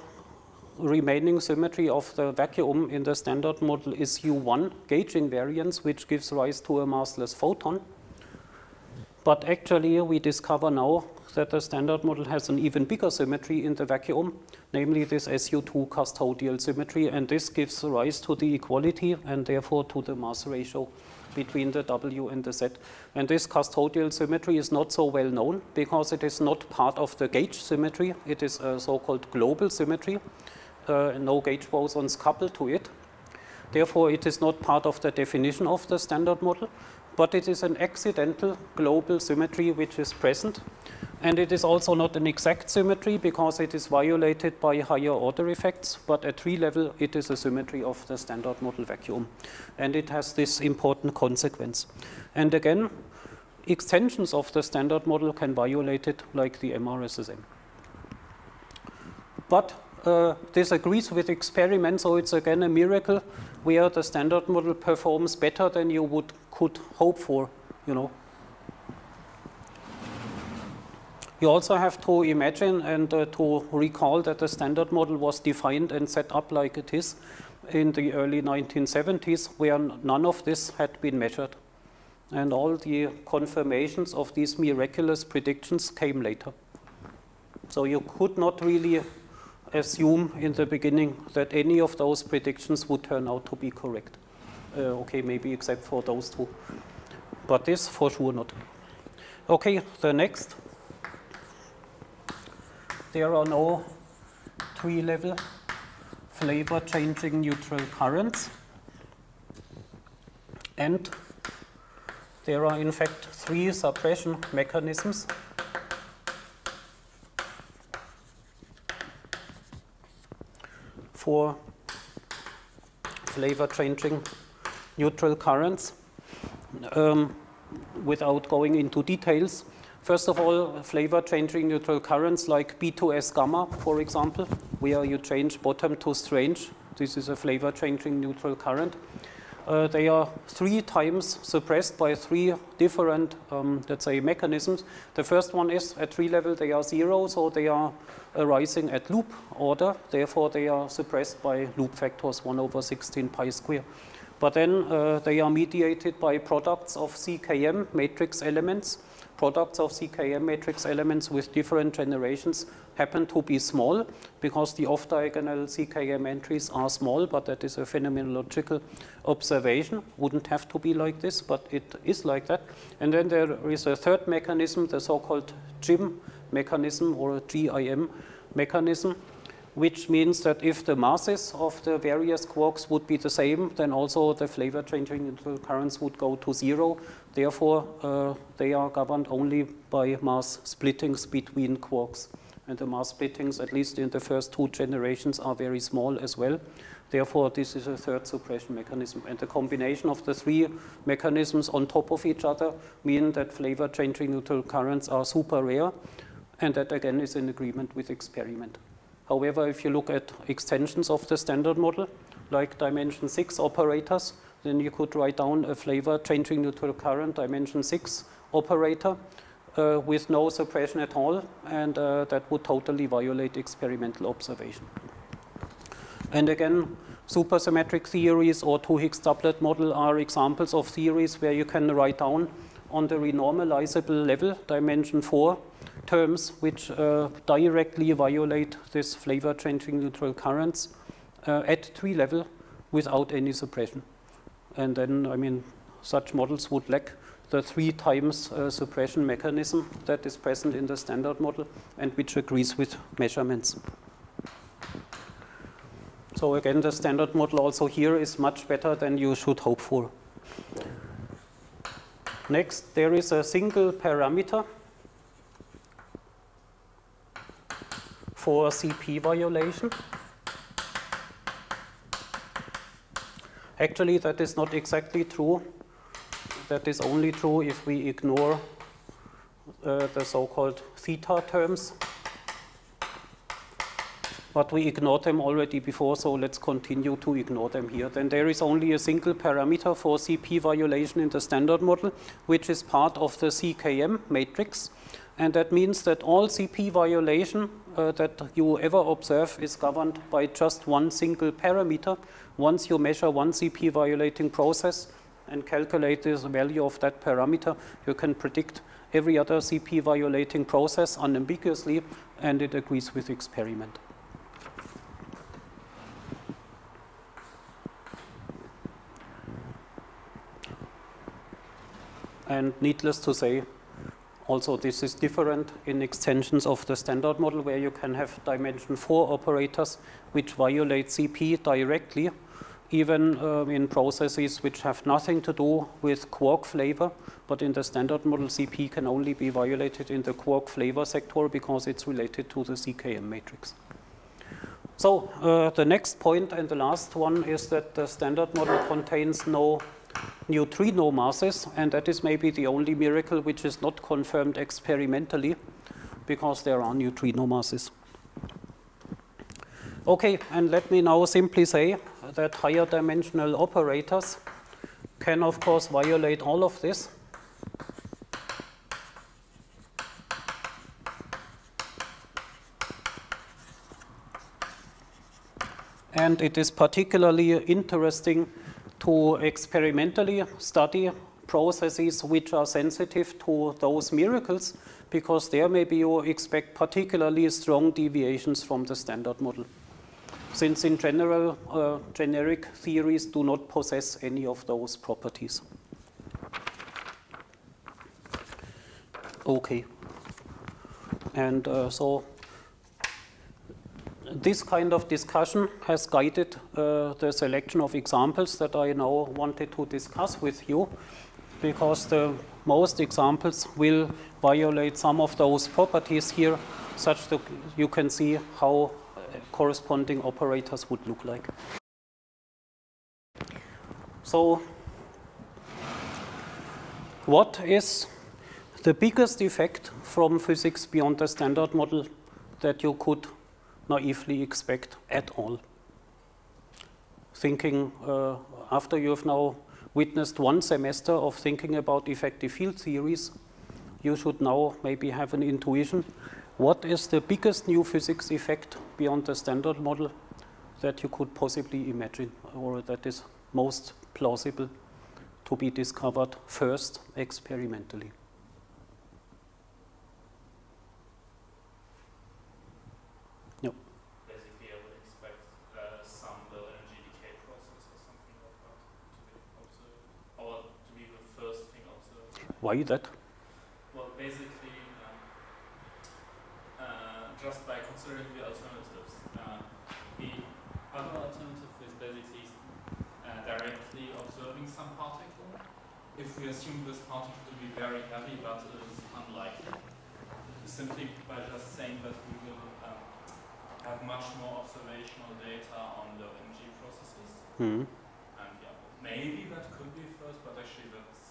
remaining symmetry of the vacuum in the standard model is U one, gauge invariance, which gives rise to a massless photon. But actually, we discover now that the standard model has an even bigger symmetry in the vacuum, namely this S U two custodial symmetry, and this gives rise to the equality and therefore to the mass ratio between the W and the Z. And this custodial symmetry is not so well known because it is not part of the gauge symmetry. It is a so-called global symmetry. Uh, no gauge bosons coupled to it. Therefore, it is not part of the definition of the standard model, but it is an accidental global symmetry which is present. And it is also not an exact symmetry because it is violated by higher order effects, but at tree level it is a symmetry of the standard model vacuum. And it has this important consequence. And again, extensions of the standard model can violate it, like the M R S S M. But uh, this agrees with experiments, so it's again a miracle where the standard model performs better than you would could hope for, you know. You also have to imagine and uh, to recall that the standard model was defined and set up like it is in the early nineteen seventies, where none of this had been measured. And all the confirmations of these miraculous predictions came later. So you could not really assume in the beginning that any of those predictions would turn out to be correct. Uh, okay, maybe except for those two. But this for sure not. Okay, the next. There are no tree-level flavor-changing neutral currents. And there are, in fact, three suppression mechanisms. For flavor-changing neutral currents, um, without going into details. First of all, flavor-changing neutral currents like B two S gamma, for example, where you change bottom to strange. This is a flavor-changing neutral current. Uh, they are three times suppressed by three different, um, let's say, mechanisms. The first one is at tree level they are zero, so they are arising at loop order. Therefore, they are suppressed by loop factors one over sixteen pi squared. But then uh, they are mediated by products of C K M matrix elements. Products of C K M matrix elements with different generations happen to be small because the off-diagonal C K M entries are small, but that is a phenomenological observation. Wouldn't have to be like this, but it is like that. And then there is a third mechanism, the so-called GIM mechanism or G I M mechanism, which means that if the masses of the various quarks would be the same, then also the flavor-changing neutral currents would go to zero. Therefore, uh, they are governed only by mass splittings between quarks. and the mass splittings, at least in the first two generations, are very small as well. Therefore, this is a third suppression mechanism. And the combination of the three mechanisms on top of each other mean that flavor-changing neutral currents are super rare, and that again is in agreement with experiment. However, if you look at extensions of the standard model, like dimension six operators, then you could write down a flavor changing neutral current dimension six operator uh, with no suppression at all, and uh, that would totally violate experimental observation. And again, supersymmetric theories or two Higgs doublet model are examples of theories where you can write down on the renormalizable level, dimension four, terms which uh, directly violate this flavor changing neutral currents uh, at tree level without any suppression. And then, I mean, such models would lack the three times uh, suppression mechanism that is present in the standard model and which agrees with measurements. So again, the standard model also here is much better than you should hope for. Next, there is a single parameter for C P violation. Actually, that is not exactly true. That is only true if we ignore uh, the so-called theta terms. But we ignored them already before, so let's continue to ignore them here. Then there is only a single parameter for C P violation in the standard model, which is part of the C K M matrix. And that means that all C P violation uh, that you ever observe is governed by just one single parameter. Once you measure one C P violating process and calculate the value of that parameter, you can predict every other C P violating process unambiguously, and it agrees with experiment. And needless to say, also this is different in extensions of the standard model where you can have dimension four operators which violate C P directly, even um, in processes which have nothing to do with quark flavor. But in the standard model, C P can only be violated in the quark flavor sector because it's related to the C K M matrix. So uh, the next point and the last one is that the standard model contains no neutrino masses, and that is maybe the only miracle which is not confirmed experimentally, because there are neutrino masses. Okay, and let me now simply say that higher dimensional operators can of course violate all of this. And it is particularly interesting to experimentally study processes which are sensitive to those miracles, because there maybe you expect particularly strong deviations from the standard model, since in general, uh, generic theories do not possess any of those properties. Okay, and uh, so this kind of discussion has guided uh, the selection of examples that I now wanted to discuss with you, because the most examples will violate some of those properties here, such that you can see how corresponding operators would look like. So, what is the biggest effect from physics beyond the standard model that you could naively expect at all? Thinking uh, after you have now witnessed one semester of thinking about effective field theories, you should now maybe have an intuition. What is the biggest new physics effect beyond the standard model that you could possibly imagine, or that is most plausible to be discovered first experimentally? Why that? Well, basically, um, uh, just by considering the alternatives, uh, the other alternative is basically uh, directly observing some particle. If we assume this particle to be very heavy, but it is unlikely, simply by just saying that we will much more observational data on low energy processes. Mm-hmm. And yeah, maybe that could be first, but actually that's...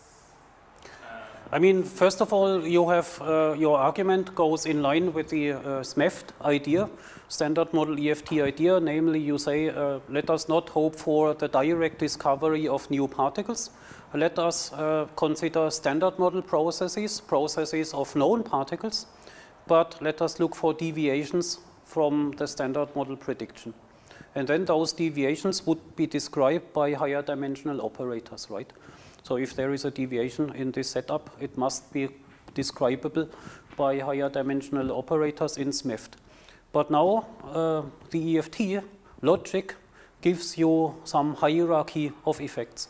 Uh, I mean, first of all, you have, uh, your argument goes in line with the uh, S M E F T idea, mm-hmm. standard model E F T idea, namely you say, uh, let us not hope for the direct discovery of new particles. Let us uh, consider standard model processes, processes of known particles, but let us look for deviations from the standard model prediction. And then those deviations would be described by higher dimensional operators, right? So if there is a deviation in this setup, it must be describable by higher dimensional operators in S M E F T. But now uh, the E F T logic gives you some hierarchy of effects.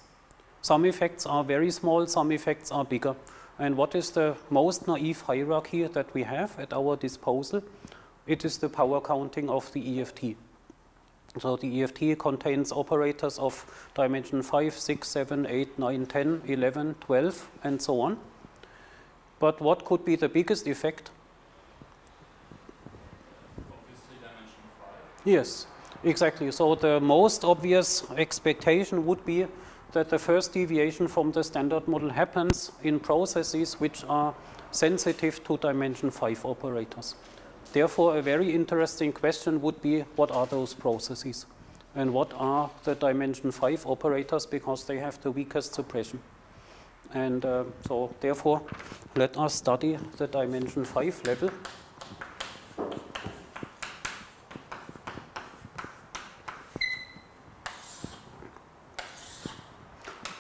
Some effects are very small, some effects are bigger. And what is the most naive hierarchy that we have at our disposal? It is the power counting of the E F T. So the E F T contains operators of dimension five, six, seven, eight, nine, ten, eleven, twelve, and so on. But what could be the biggest effect? Obviously dimension five. Yes, exactly. So the most obvious expectation would be that the first deviation from the standard model happens in processes which are sensitive to dimension five operators. Therefore, a very interesting question would be, what are those processes? And what are the dimension five operators, because they have the weakest suppression? And uh, so, therefore, let us study the dimension five level.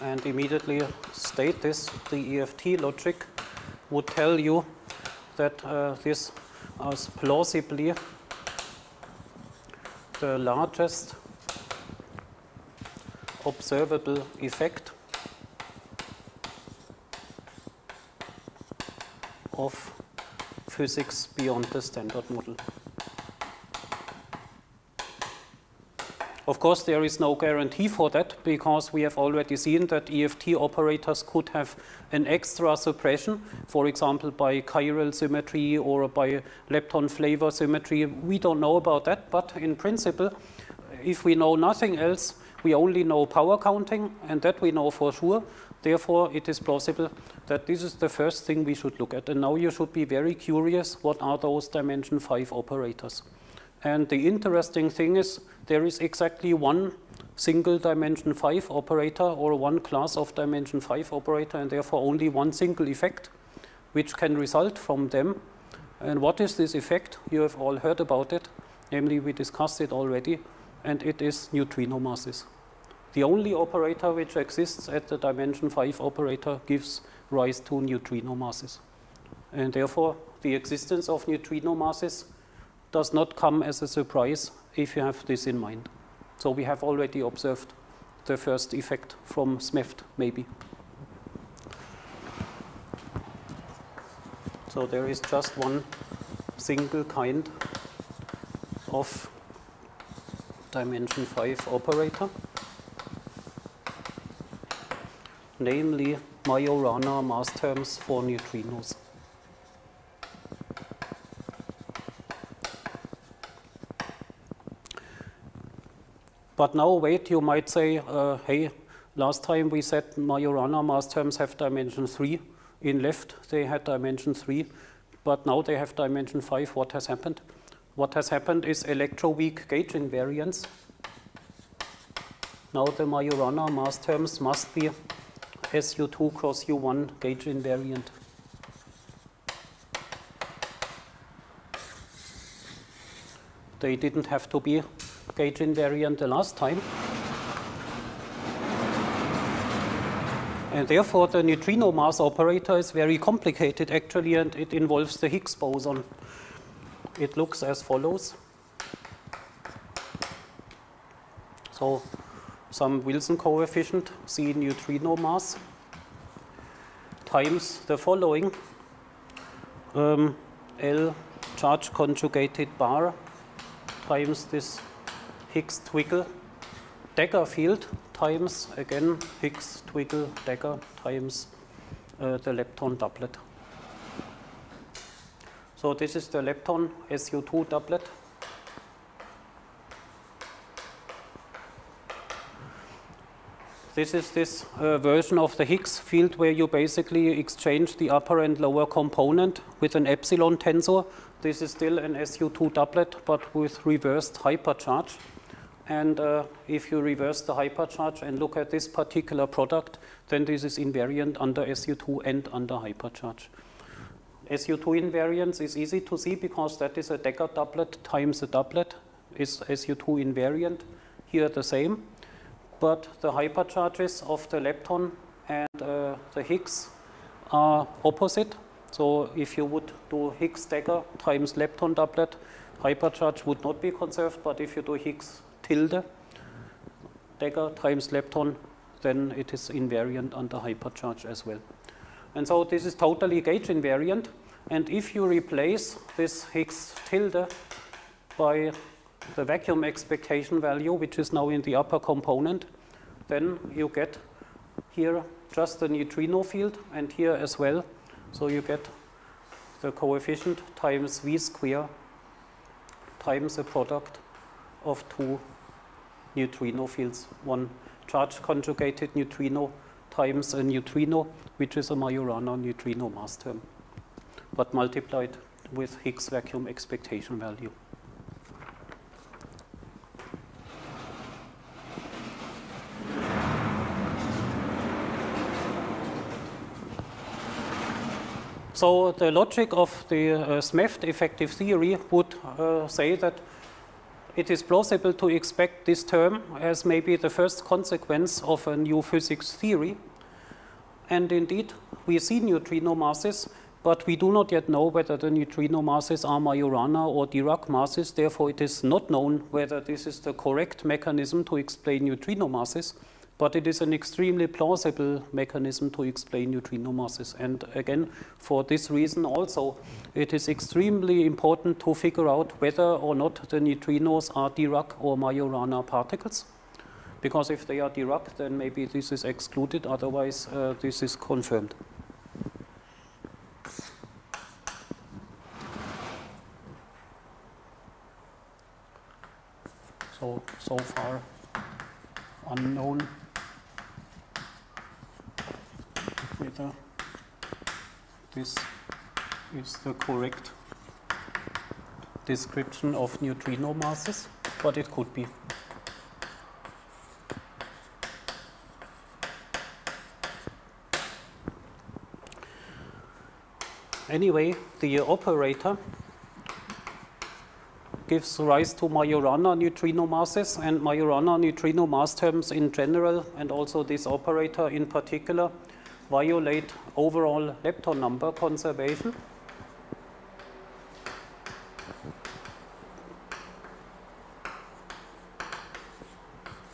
And immediately state this, the E F T logic would tell you that uh, this is plausibly the largest observable effect of physics beyond the standard model. Of course, there is no guarantee for that, because we have already seen that E F T operators could have an extra suppression, for example, by chiral symmetry or by lepton flavor symmetry. We don't know about that, but in principle, if we know nothing else, we only know power counting, and that we know for sure. Therefore, it is plausible that this is the first thing we should look at. And now you should be very curious, what are those dimension five operators? And the interesting thing is, there is exactly one single dimension five operator or one class of dimension five operator, and therefore only one single effect which can result from them. And what is this effect? You have all heard about it. Namely, we discussed it already, and it is neutrino masses. The only operator which exists at the dimension five operator gives rise to neutrino masses. And therefore, the existence of neutrino masses does not come as a surprise if you have this in mind. So we have already observed the first effect from S M E F T, maybe. So there is just one single kind of dimension five operator, namely Majorana mass terms for neutrinos. But now, wait, you might say, uh, hey, last time we said Majorana mass terms have dimension three. In LEFT, they had dimension three, but now they have dimension five. What has happened? What has happened is electroweak gauge invariance. Now the Majorana mass terms must be S U two cross U one gauge invariant. They didn't have to be gauge invariant the last time. And therefore, the neutrino mass operator is very complicated, actually, and it involves the Higgs boson. It looks as follows. So, some Wilson coefficient, C neutrino mass, times the following, um, L charge conjugated bar, times this Higgs twiggle Decker field times, again, Higgs twiggle Decker times uh, the lepton doublet. So this is the lepton S U two doublet This is this uh, version of the Higgs field where you basically exchange the upper and lower component with an epsilon tensor. This is still an S U two doublet, but with reversed hypercharge. And uh, if you reverse the hypercharge and look at this particular product, then this is invariant under S U two and under hypercharge. S U two invariance is easy to see because that is a Decker doublet times a doublet is S U two invariant. Here the same. But the hypercharges of the lepton and uh, the Higgs are opposite. So if you would do Higgs Decker times lepton doublet, hypercharge would not be conserved, but if you do Higgs tilde Decker times lepton, then it is invariant under hypercharge as well. And so this is totally gauge invariant. And if you replace this Higgs tilde by the vacuum expectation value, which is now in the upper component, then you get here just the neutrino field and here as well. So you get the coefficient times V square times the product of two neutrino fields, one charge conjugated neutrino times a neutrino, which is a Majorana neutrino mass term, but multiplied with Higgs vacuum expectation value. So the logic of the uh, S M E F T effective theory would uh, say that it is plausible to expect this term as maybe the first consequence of a new physics theory. And indeed, we see neutrino masses, but we do not yet know whether the neutrino masses are Majorana or Dirac masses. Therefore, it is not known whether this is the correct mechanism to explain neutrino masses. But it is an extremely plausible mechanism to explain neutrino masses. And again, for this reason also, it is extremely important to figure out whether or not the neutrinos are Dirac or Majorana particles. Because if they are Dirac, then maybe this is excluded. Otherwise, uh, this is confirmed. So, so far, unknown. Whether this is the correct description of neutrino masses, but it could be. Anyway, the operator gives rise to Majorana neutrino masses, and Majorana neutrino mass terms in general, and also this operator in particular, violate overall lepton number conservation.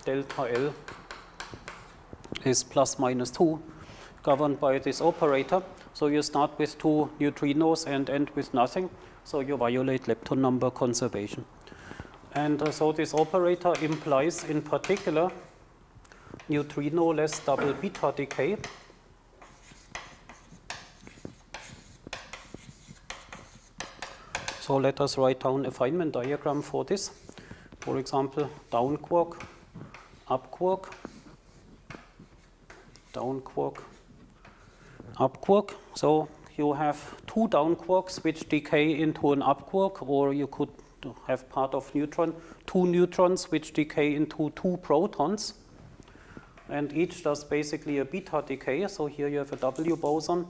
Delta L is plus minus two, governed by this operator. So you start with two neutrinos and end with nothing. So you violate lepton number conservation. And uh, so this operator implies in particular neutrino-less double beta decay. So let us write down a Feynman diagram for this. For example, down quark, up quark, down quark, up quark. So you have two down quarks which decay into an up quark, or you could have part of neutron, two neutrons which decay into two protons. And each does basically a beta decay. So here you have a W boson.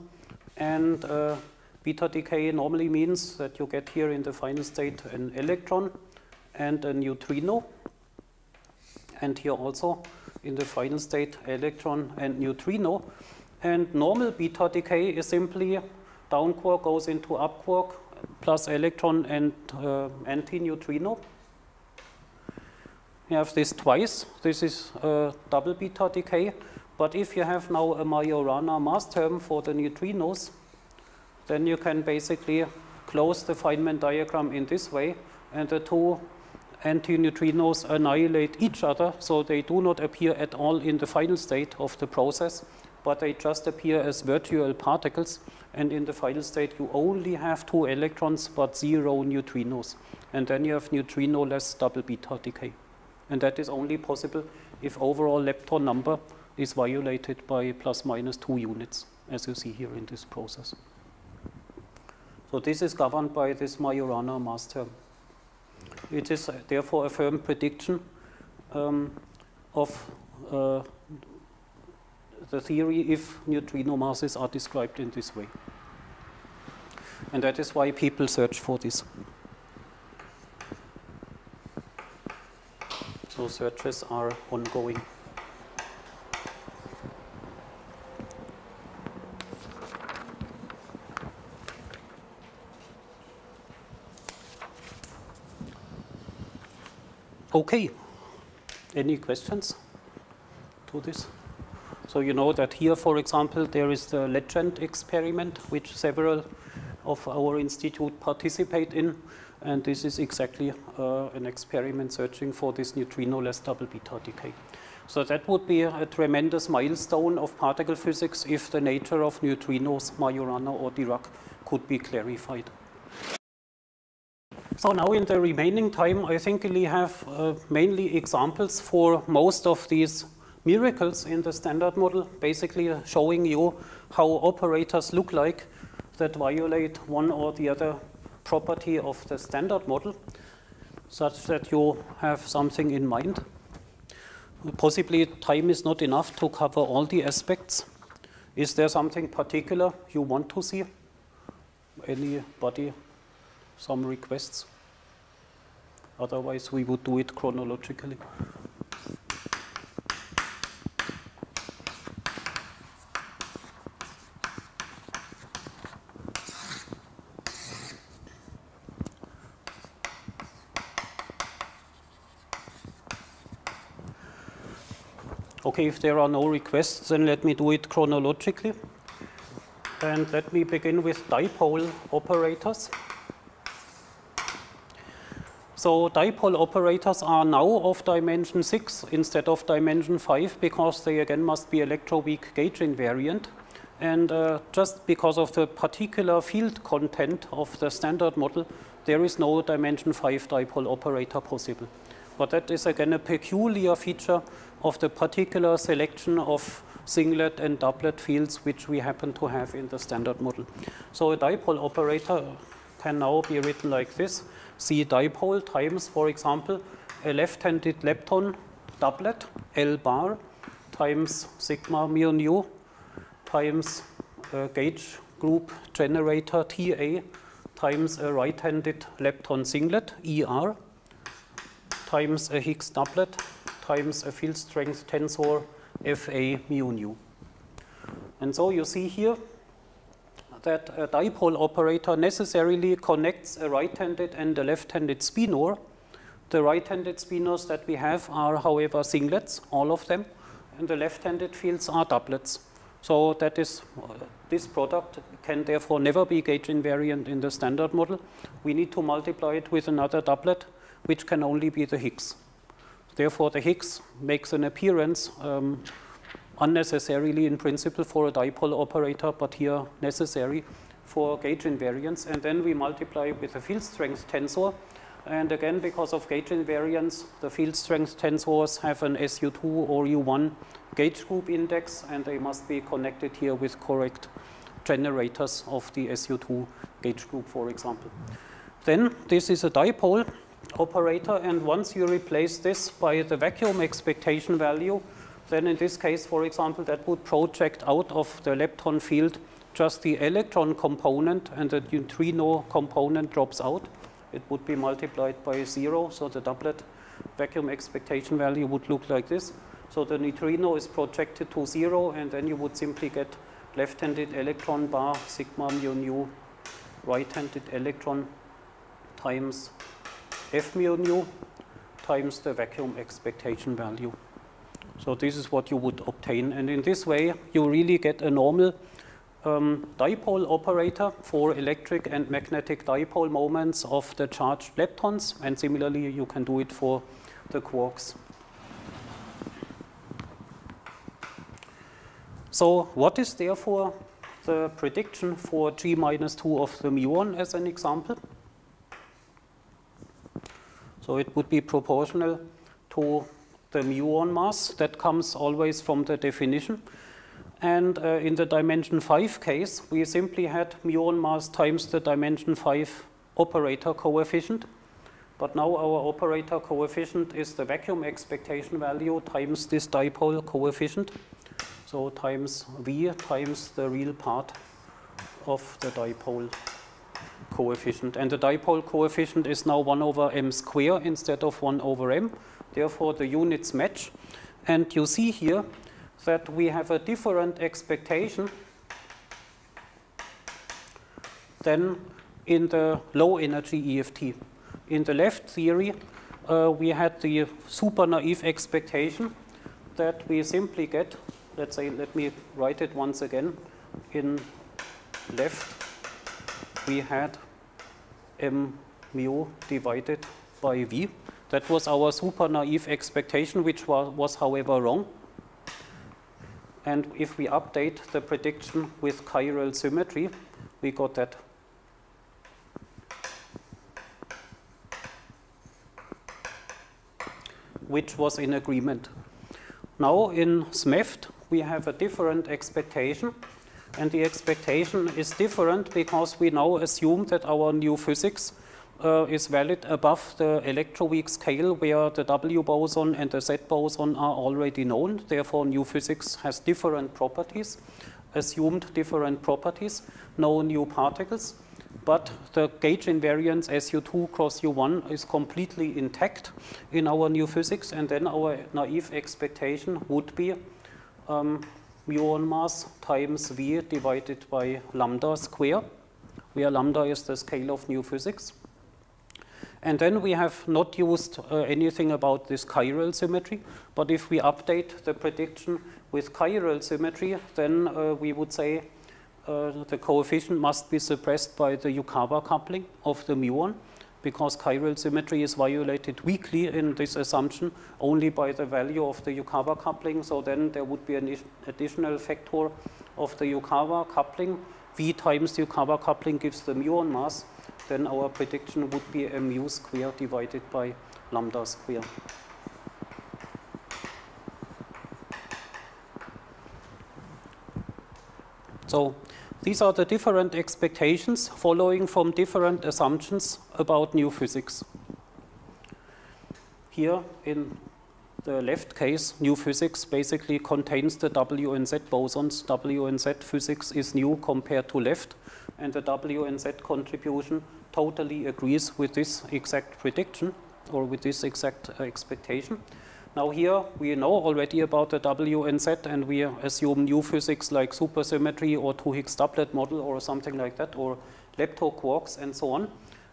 And uh, beta decay normally means that you get here in the final state an electron and a neutrino. And here also in the final state, electron and neutrino. And normal beta decay is simply down quark goes into up quark plus electron and uh, anti-neutrino. You have this twice. This is uh, double beta decay. But if you have now a Majorana mass term for the neutrinos, then you can basically close the Feynman diagram in this way, and the two antineutrinos annihilate each other, so they do not appear at all in the final state of the process, but they just appear as virtual particles, and in the final state you only have two electrons but zero neutrinos, and then you have neutrino-less double beta decay. And that is only possible if overall lepton number is violated by plus minus two units, as you see here in this process. So this is governed by this Majorana mass term. It is uh, therefore a firm prediction um, of uh, the theory if neutrino masses are described in this way. And that is why people search for this. So searches are ongoing. Okay, any questions to this? So you know that here, for example, there is the LEGEND experiment, which several of our institute participate in, and this is exactly uh, an experiment searching for this neutrino-less double beta decay. So that would be a tremendous milestone of particle physics if the nature of neutrinos, Majorana or Dirac, could be clarified. So now in the remaining time, I think we have uh, mainly examples for most of these miracles in the standard model, basically showing you how operators look like that violate one or the other property of the standard model, such that you have something in mind. Possibly time is not enough to cover all the aspects. Is there something particular you want to see? Anybody? Some requests? Otherwise, we would do it chronologically. Okay, if there are no requests, then let me do it chronologically. And let me begin with dipole operators. So dipole operators are now of dimension six instead of dimension five because they again must be electroweak gauge invariant. And uh, just because of the particular field content of the standard model, there is no dimension five dipole operator possible. But that is again a peculiar feature of the particular selection of singlet and doublet fields which we happen to have in the standard model. So a dipole operator can now be written like this. C dipole times, for example, a left-handed lepton doublet, L bar, times sigma mu nu, times a gauge group generator, T A, times a right-handed lepton singlet, E R, times a Higgs doublet, times a field strength tensor, F A mu nu. And so you see here that a dipole operator necessarily connects a right-handed and a left-handed spinor. The right-handed spinors that we have are, however, singlets, all of them, and the left-handed fields are doublets. So that is, uh, this product can therefore never be gauge invariant in the standard model. We need to multiply it with another doublet, which can only be the Higgs. Therefore, the Higgs makes an appearance um, unnecessarily in principle for a dipole operator, but here necessary for gauge invariance. And then we multiply with the field strength tensor. And again, because of gauge invariance, the field strength tensors have an S U two or U one gauge group index, and they must be connected here with correct generators of the S U two gauge group, for example. Then this is a dipole operator, and once you replace this by the vacuum expectation value, then in this case, for example, that would project out of the lepton field just the electron component, and the neutrino component drops out. It would be multiplied by zero, so the doublet vacuum expectation value would look like this. So the neutrino is projected to zero, and then you would simply get left-handed electron bar sigma mu nu right-handed electron times F mu nu times the vacuum expectation value. So this is what you would obtain. And in this way, you really get a normal um, dipole operator for electric and magnetic dipole moments of the charged leptons. And similarly, you can do it for the quarks. So what is therefore the prediction for G minus two of the muon as an example? So it would be proportional to the muon mass. That comes always from the definition. And uh, in the dimension five case, we simply had muon mass times the dimension five operator coefficient. But now our operator coefficient is the vacuum expectation value times this dipole coefficient. So times V times the real part of the dipole coefficient. And the dipole coefficient is now one over m squared instead of one over m. Therefore, the units match. And you see here that we have a different expectation than in the low energy E F T. In the left theory, uh, we had the super naive expectation that we simply get, let's say, let me write it once again. In left, we had m mu divided by v. That was our super naive expectation, which was, was however, wrong. And if we update the prediction with chiral symmetry, we got that. Which was in agreement. Now in S M E F T, we have a different expectation. And the expectation is different because we now assume that our new physics uh, is valid above the electroweak scale where the W boson and the Z boson are already known. Therefore, new physics has different properties, assumed different properties, no new particles. But the gauge invariance S U two cross U one is completely intact in our new physics. And then our naive expectation would be um, muon mass times V divided by lambda square, where lambda is the scale of new physics. And then we have not used uh, anything about this chiral symmetry. But if we update the prediction with chiral symmetry, then uh, we would say, Uh, the coefficient must be suppressed by the Yukawa coupling of the muon, because chiral symmetry is violated weakly in this assumption only by the value of the Yukawa coupling. So then there would be an additional factor of the Yukawa coupling. V times the Yukawa coupling gives the muon mass. Then our prediction would be a mu squared divided by lambda squared. So these are the different expectations following from different assumptions about new physics. Here in the left case, new physics basically contains the W and Z bosons. W and Z physics is new compared to left, and the W and Z contribution totally agrees with this exact prediction or with this exact expectation. Now here, we know already about the W and Z, and we assume new physics like supersymmetry or two Higgs doublet model or something like that, or leptoquarks and so on.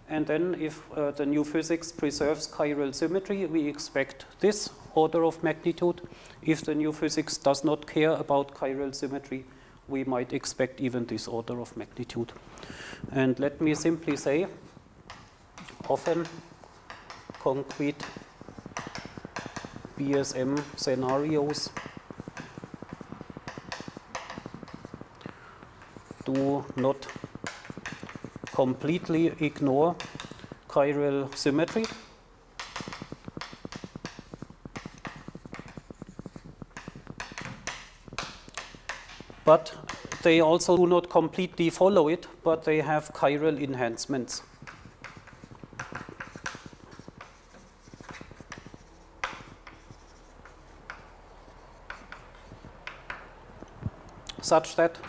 And then if uh, the new physics preserves chiral symmetry, we expect this order of magnitude. If the new physics does not care about chiral symmetry, we might expect even this order of magnitude. And let me simply say, often concrete B S M scenarios do not completely ignore chiral symmetry, but they also do not completely follow it, but they have chiral enhancements. Such that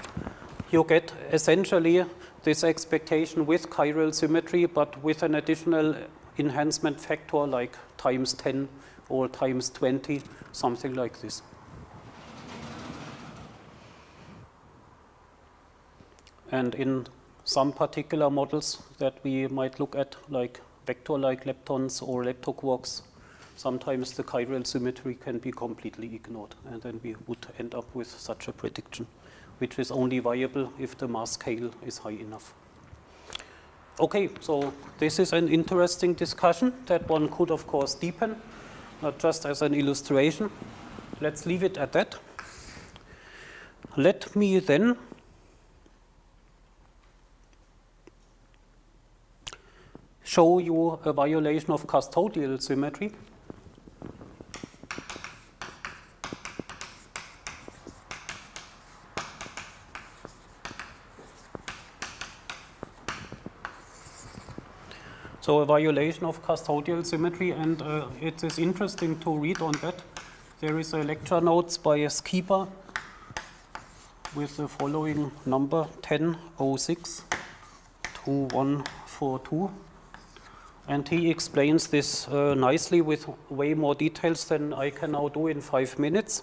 you get essentially this expectation with chiral symmetry, but with an additional enhancement factor like times ten or times twenty, something like this. And in some particular models that we might look at, like vector-like leptons or leptoquarks, sometimes the chiral symmetry can be completely ignored, and then we would end up with such a prediction, which is only viable if the mass scale is high enough. Okay, so this is an interesting discussion that one could, of course, deepen, not just as an illustration. Let's leave it at that. Let me then show you a violation of custodial symmetry. So a violation of custodial symmetry, and uh, it is interesting to read on that. There is a lecture notes by a Skiba with the following number ten oh six twenty-one forty-two, and he explains this uh, nicely with way more details than I can now do in five minutes.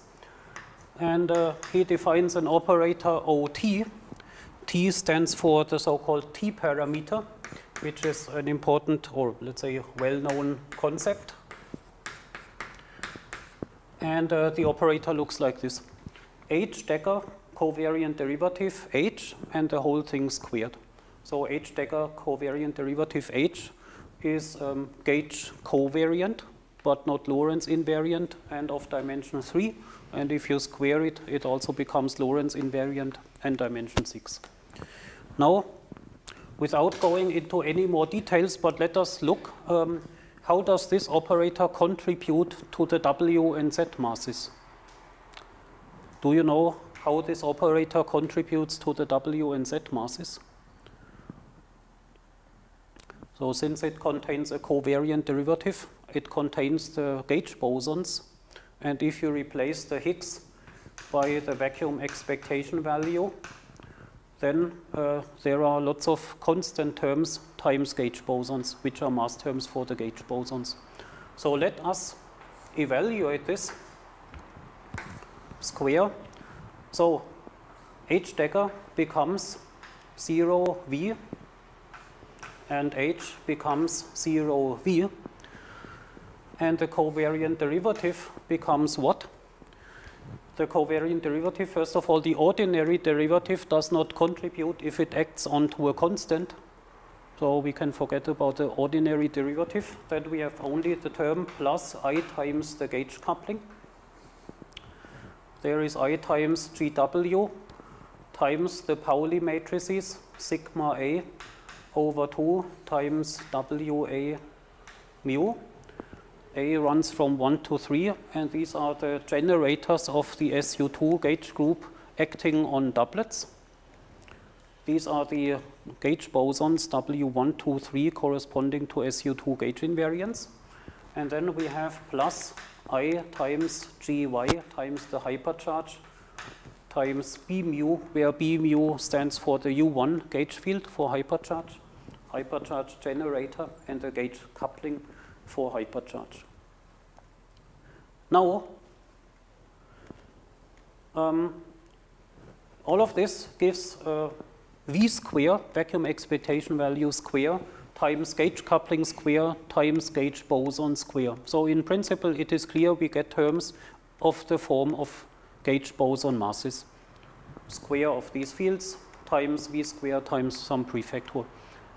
And uh, he defines an operator O T. T stands for the so-called T parameter, which is an important, or let's say well-known concept. And uh, the operator looks like this. H dagger covariant derivative H, and the whole thing squared. So H dagger covariant derivative H is um, gauge covariant, but not Lorentz invariant, and of dimension three. And if you square it, it also becomes Lorentz invariant and dimension six. Now, without going into any more details, but let us look, um, how does this operator contribute to the W and Z masses? Do you know how this operator contributes to the W and Z masses? So since it contains a covariant derivative, it contains the gauge bosons. And if you replace the Higgs by the vacuum expectation value, then uh, there are lots of constant terms times gauge bosons, which are mass terms for the gauge bosons. So let us evaluate this square. So H dagger becomes zero V, and H becomes zero V. And the covariant derivative becomes what? The covariant derivative, first of all, the ordinary derivative does not contribute if it acts onto a constant. So we can forget about the ordinary derivative. Then we have only the term plus I times the gauge coupling. There is I times G W times the Pauli matrices sigma A over two times W A mu. A runs from one to three, and these are the generators of the S U two gauge group acting on doublets. These are the gauge bosons W one, two, three corresponding to S U two gauge invariants. And then we have plus I times G Y times the hypercharge times B mu, where B mu stands for the U one gauge field for hypercharge, hypercharge generator, and the gauge coupling for hypercharge. Now, um, all of this gives uh, V square, vacuum expectation value square, times gauge coupling square, times gauge boson square. So in principle, it is clear we get terms of the form of gauge boson masses. Square of these fields times V square times some prefactor.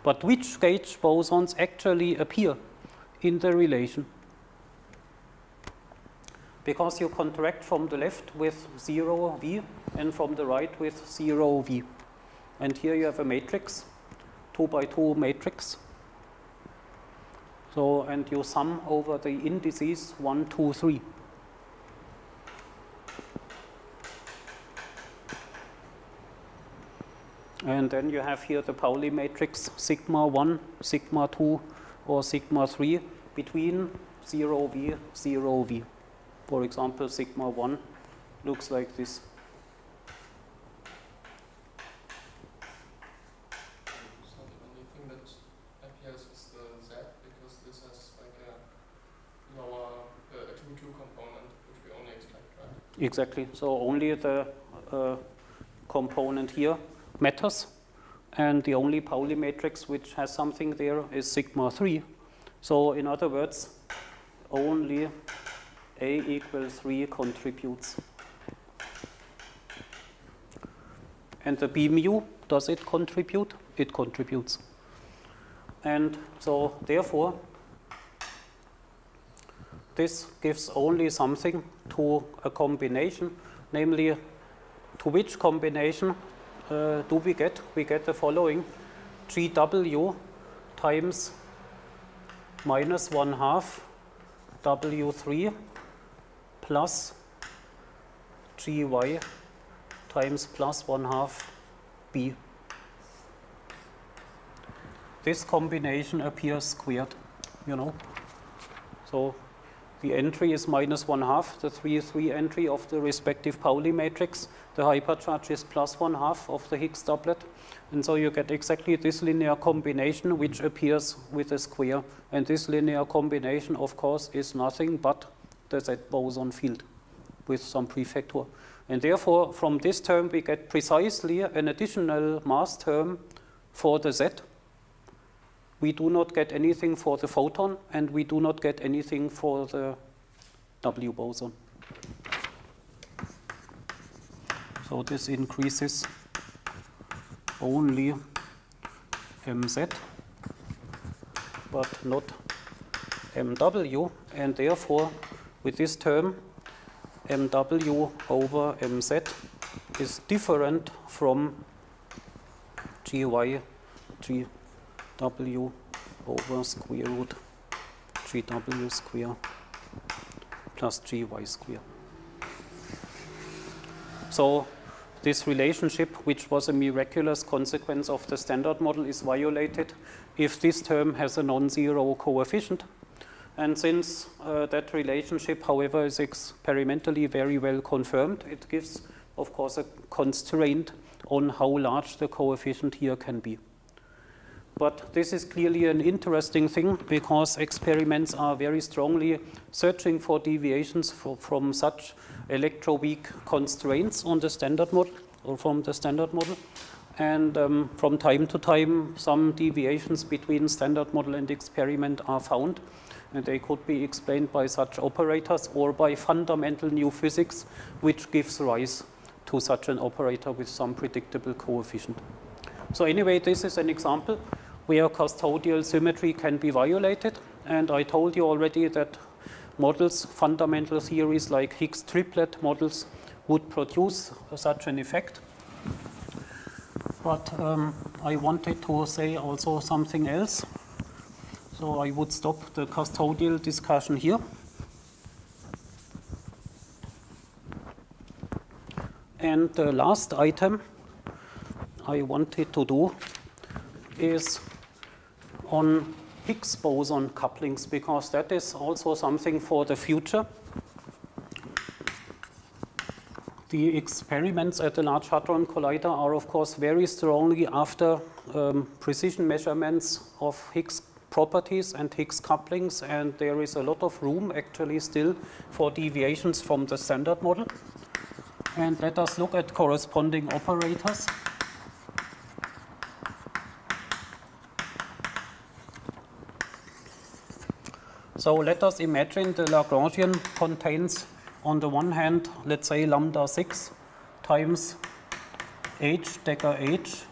But which gauge bosons actually appear in the relation? Because you contract from the left with zero V and from the right with zero V. And here you have a matrix, two by two matrix. So, and you sum over the indices one, two, three. And then you have here the Pauli matrix sigma one, sigma two, or sigma three between zero V, zero V. For example, sigma one looks like this. So the only thing that appears is the Z, because this has like a lower uh, two two component, which we only expect, right? Exactly. So only the uh, component here matters. And the only Pauli matrix which has something there is sigma three. So in other words, only A equals three contributes. And the B mu, does it contribute? It contributes. And so therefore, this gives only something to a combination, namely to which combination Uh, do we get? We get the following: G W times minus one half W three plus G Y times plus one half B. this combination appears squared, you know. So the entry is minus one half, the three three entry of the respective Pauli matrix. The hypercharge is plus one half of the Higgs doublet. And so you get exactly this linear combination which appears with a square. And this linear combination, of course, is nothing but the Z boson field with some prefactor. And therefore, from this term, we get precisely an additional mass term for the Z. We do not get anything for the photon, and we do not get anything for the W boson. So this increases only Mz, but not Mw, and therefore, with this term, Mw over Mz is different from Gy Gw over square root Gw square plus Gy square. So this relationship, which was a miraculous consequence of the standard model, is violated if this term has a non-zero coefficient. And since uh, that relationship, however, is experimentally very well confirmed, it gives, of course, a constraint on how large the coefficient here can be. But this is clearly an interesting thing because experiments are very strongly searching for deviations for, from such electroweak constraints on the standard model or from the standard model. And um, from time to time, some deviations between standard model and experiment are found. And they could be explained by such operators or by fundamental new physics, which gives rise to such an operator with some predictable coefficient. So anyway, this is an example where custodial symmetry can be violated. And I told you already that models, fundamental theories like Higgs triplet models would produce such an effect. But um, I wanted to say also something else. So I would stop the custodial discussion here. And the last item I wanted to do is on Higgs boson couplings, because that is also something for the future. The experiments at the Large Hadron Collider are, of course, very strongly after um, precision measurements of Higgs properties and Higgs couplings, and there is a lot of room actually still for deviations from the standard model. And let us look at corresponding operators. So let us imagine the Lagrangian contains, on the one hand, let's say lambda six times h deca h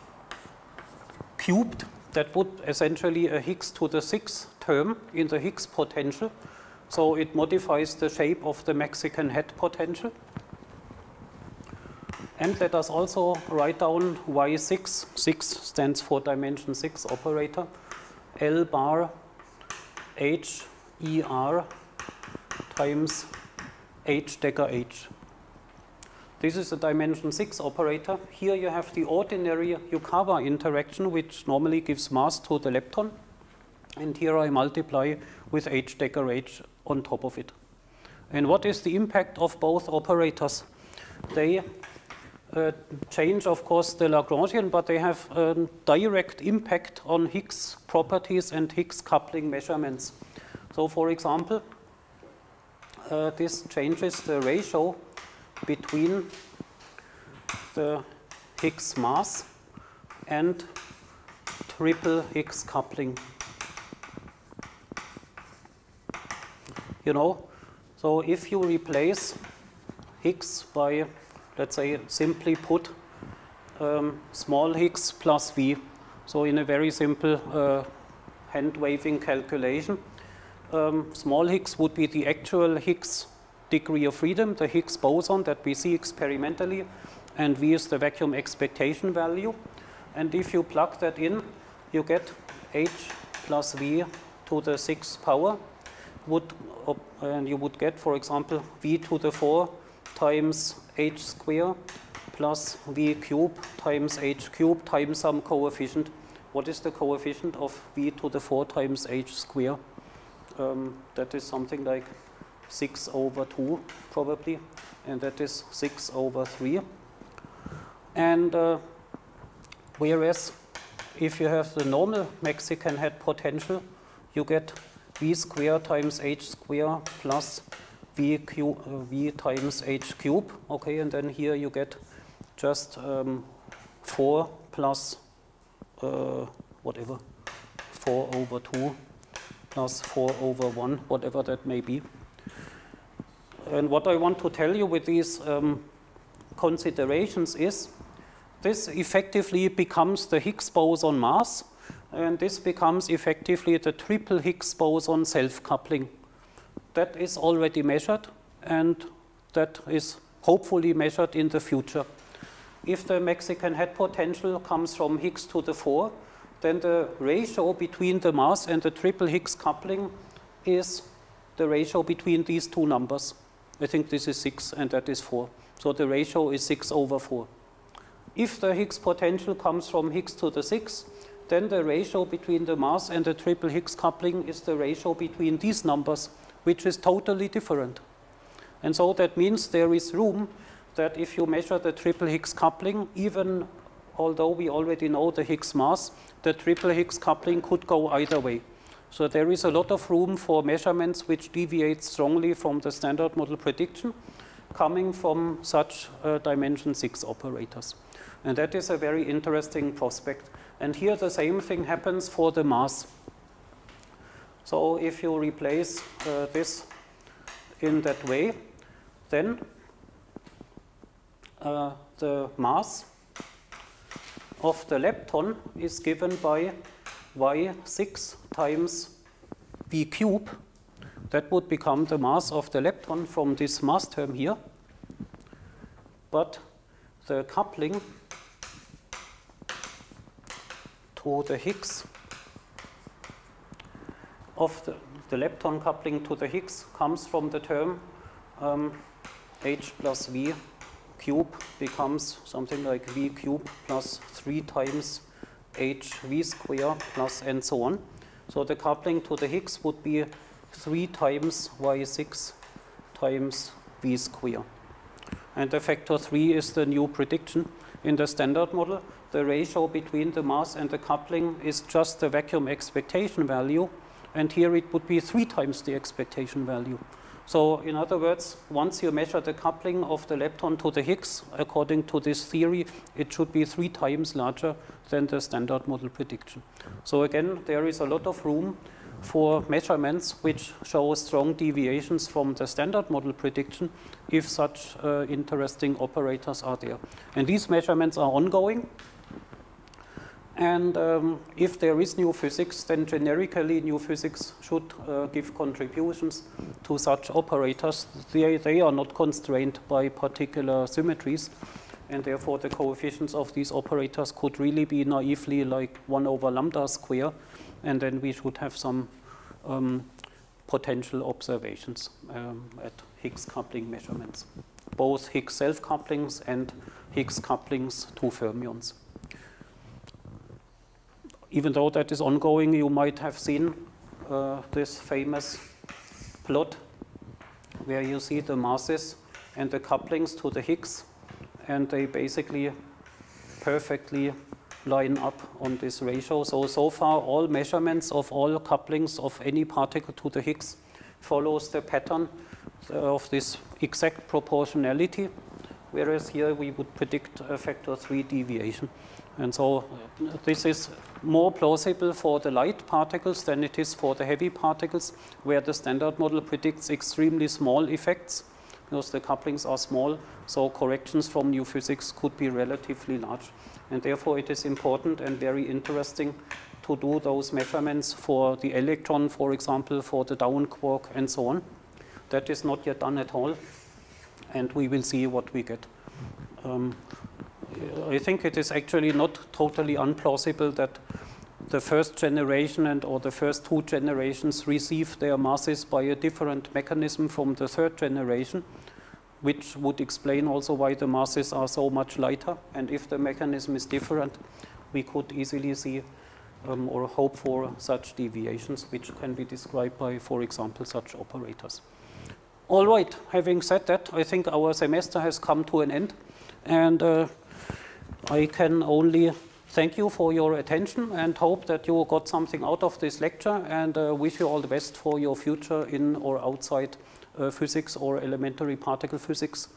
cubed. That would essentially a Higgs to the sixth term in the Higgs potential. So it modifies the shape of the Mexican head potential. And let us also write down y six, six stands for dimension six operator, L bar h er times h deca h. This is a dimension six operator. Here you have the ordinary Yukawa interaction, which normally gives mass to the lepton. And here I multiply with h deca h on top of it. And what is the impact of both operators? They uh, change, of course, the Lagrangian, but they have a direct impact on Higgs properties and Higgs coupling measurements. So, for example, uh, this changes the ratio between the Higgs mass and triple Higgs coupling. You know, so if you replace Higgs by, let's say, simply put, um, small Higgs plus V, so in a very simple uh, hand-waving calculation, um, small Higgs would be the actual Higgs degree of freedom, the Higgs boson that we see experimentally, and V is the vacuum expectation value. And if you plug that in, you get h plus v to the sixth power, would, and you would get, for example, v to the four times h square plus v cube times h cube times some coefficient, what is the coefficient of v to the four times h square? Um, that is something like six over two probably, and that is six over three. And uh, whereas if you have the normal Mexican head potential, you get v squared times h squared plus v, Q, uh, v times h cubed. Okay, and then here you get just um, four plus uh, whatever, four over two plus four over one, whatever that may be. And what I want to tell you with these um, considerations is this effectively becomes the Higgs boson mass, and this becomes effectively the triple Higgs boson self-coupling. That is already measured, and that is hopefully measured in the future. If the Mexican head potential comes from Higgs to the four, then the ratio between the mass and the triple Higgs coupling is the ratio between these two numbers. I think this is six and that is four. So the ratio is six over four. If the Higgs potential comes from Higgs to the six, then the ratio between the mass and the triple Higgs coupling is the ratio between these numbers, which is totally different. And so that means there is room that if you measure the triple Higgs coupling, even although we already know the Higgs mass, the triple Higgs coupling could go either way. So there is a lot of room for measurements which deviate strongly from the standard model prediction coming from such uh, dimension six operators. And that is a very interesting prospect. And here the same thing happens for the mass. So if you replace uh, this in that way, then uh, the mass of the lepton is given by y six times v cube. That would become the mass of the lepton from this mass term here. But the coupling to the Higgs of the, the lepton coupling to the Higgs comes from the term um, h plus v cube becomes something like v cube plus three times h v square plus and so on. So the coupling to the Higgs would be three times y six times v square. And the factor three is the new prediction in the standard model. The ratio between the mass and the coupling is just the vacuum expectation value. And here it would be three times the expectation value. So in other words, once you measure the coupling of the lepton to the Higgs, according to this theory, it should be three times larger than the standard model prediction. So again, there is a lot of room for measurements which show strong deviations from the standard model prediction if such uh, interesting operators are there. And these measurements are ongoing. And um, if there is new physics, then generically new physics should uh, give contributions to such operators. They, they are not constrained by particular symmetries, and therefore the coefficients of these operators could really be naively like one over lambda square, and then we should have some um, potential observations um, at Higgs coupling measurements, both Higgs self-couplings and Higgs couplings to fermions. Even though that is ongoing, you might have seen uh, this famous plot where you see the masses and the couplings to the Higgs, and they basically perfectly line up on this ratio. So, so far all measurements of all couplings of any particle to the Higgs follows the pattern of this exact proportionality, whereas here we would predict a factor three deviation. And so this is more plausible for the light particles than it is for the heavy particles, where the standard model predicts extremely small effects because the couplings are small, so corrections from new physics could be relatively large. And therefore it is important and very interesting to do those measurements for the electron, for example, for the down quark and so on. That is not yet done at all, and we will see what we get. Um, I think it is actually not totally unplausible that the first generation and or the first two generations receive their masses by a different mechanism from the third generation, which would explain also why the masses are so much lighter. And if the mechanism is different, we could easily see um, or hope for such deviations, which can be described by, for example, such operators. All right, having said that, I think our semester has come to an end, and uh, I can only thank you for your attention and hope that you got something out of this lecture, and uh, wish you all the best for your future in or outside uh, physics or elementary particle physics.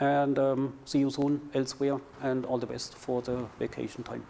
And um, see you soon elsewhere, and all the best for the vacation time.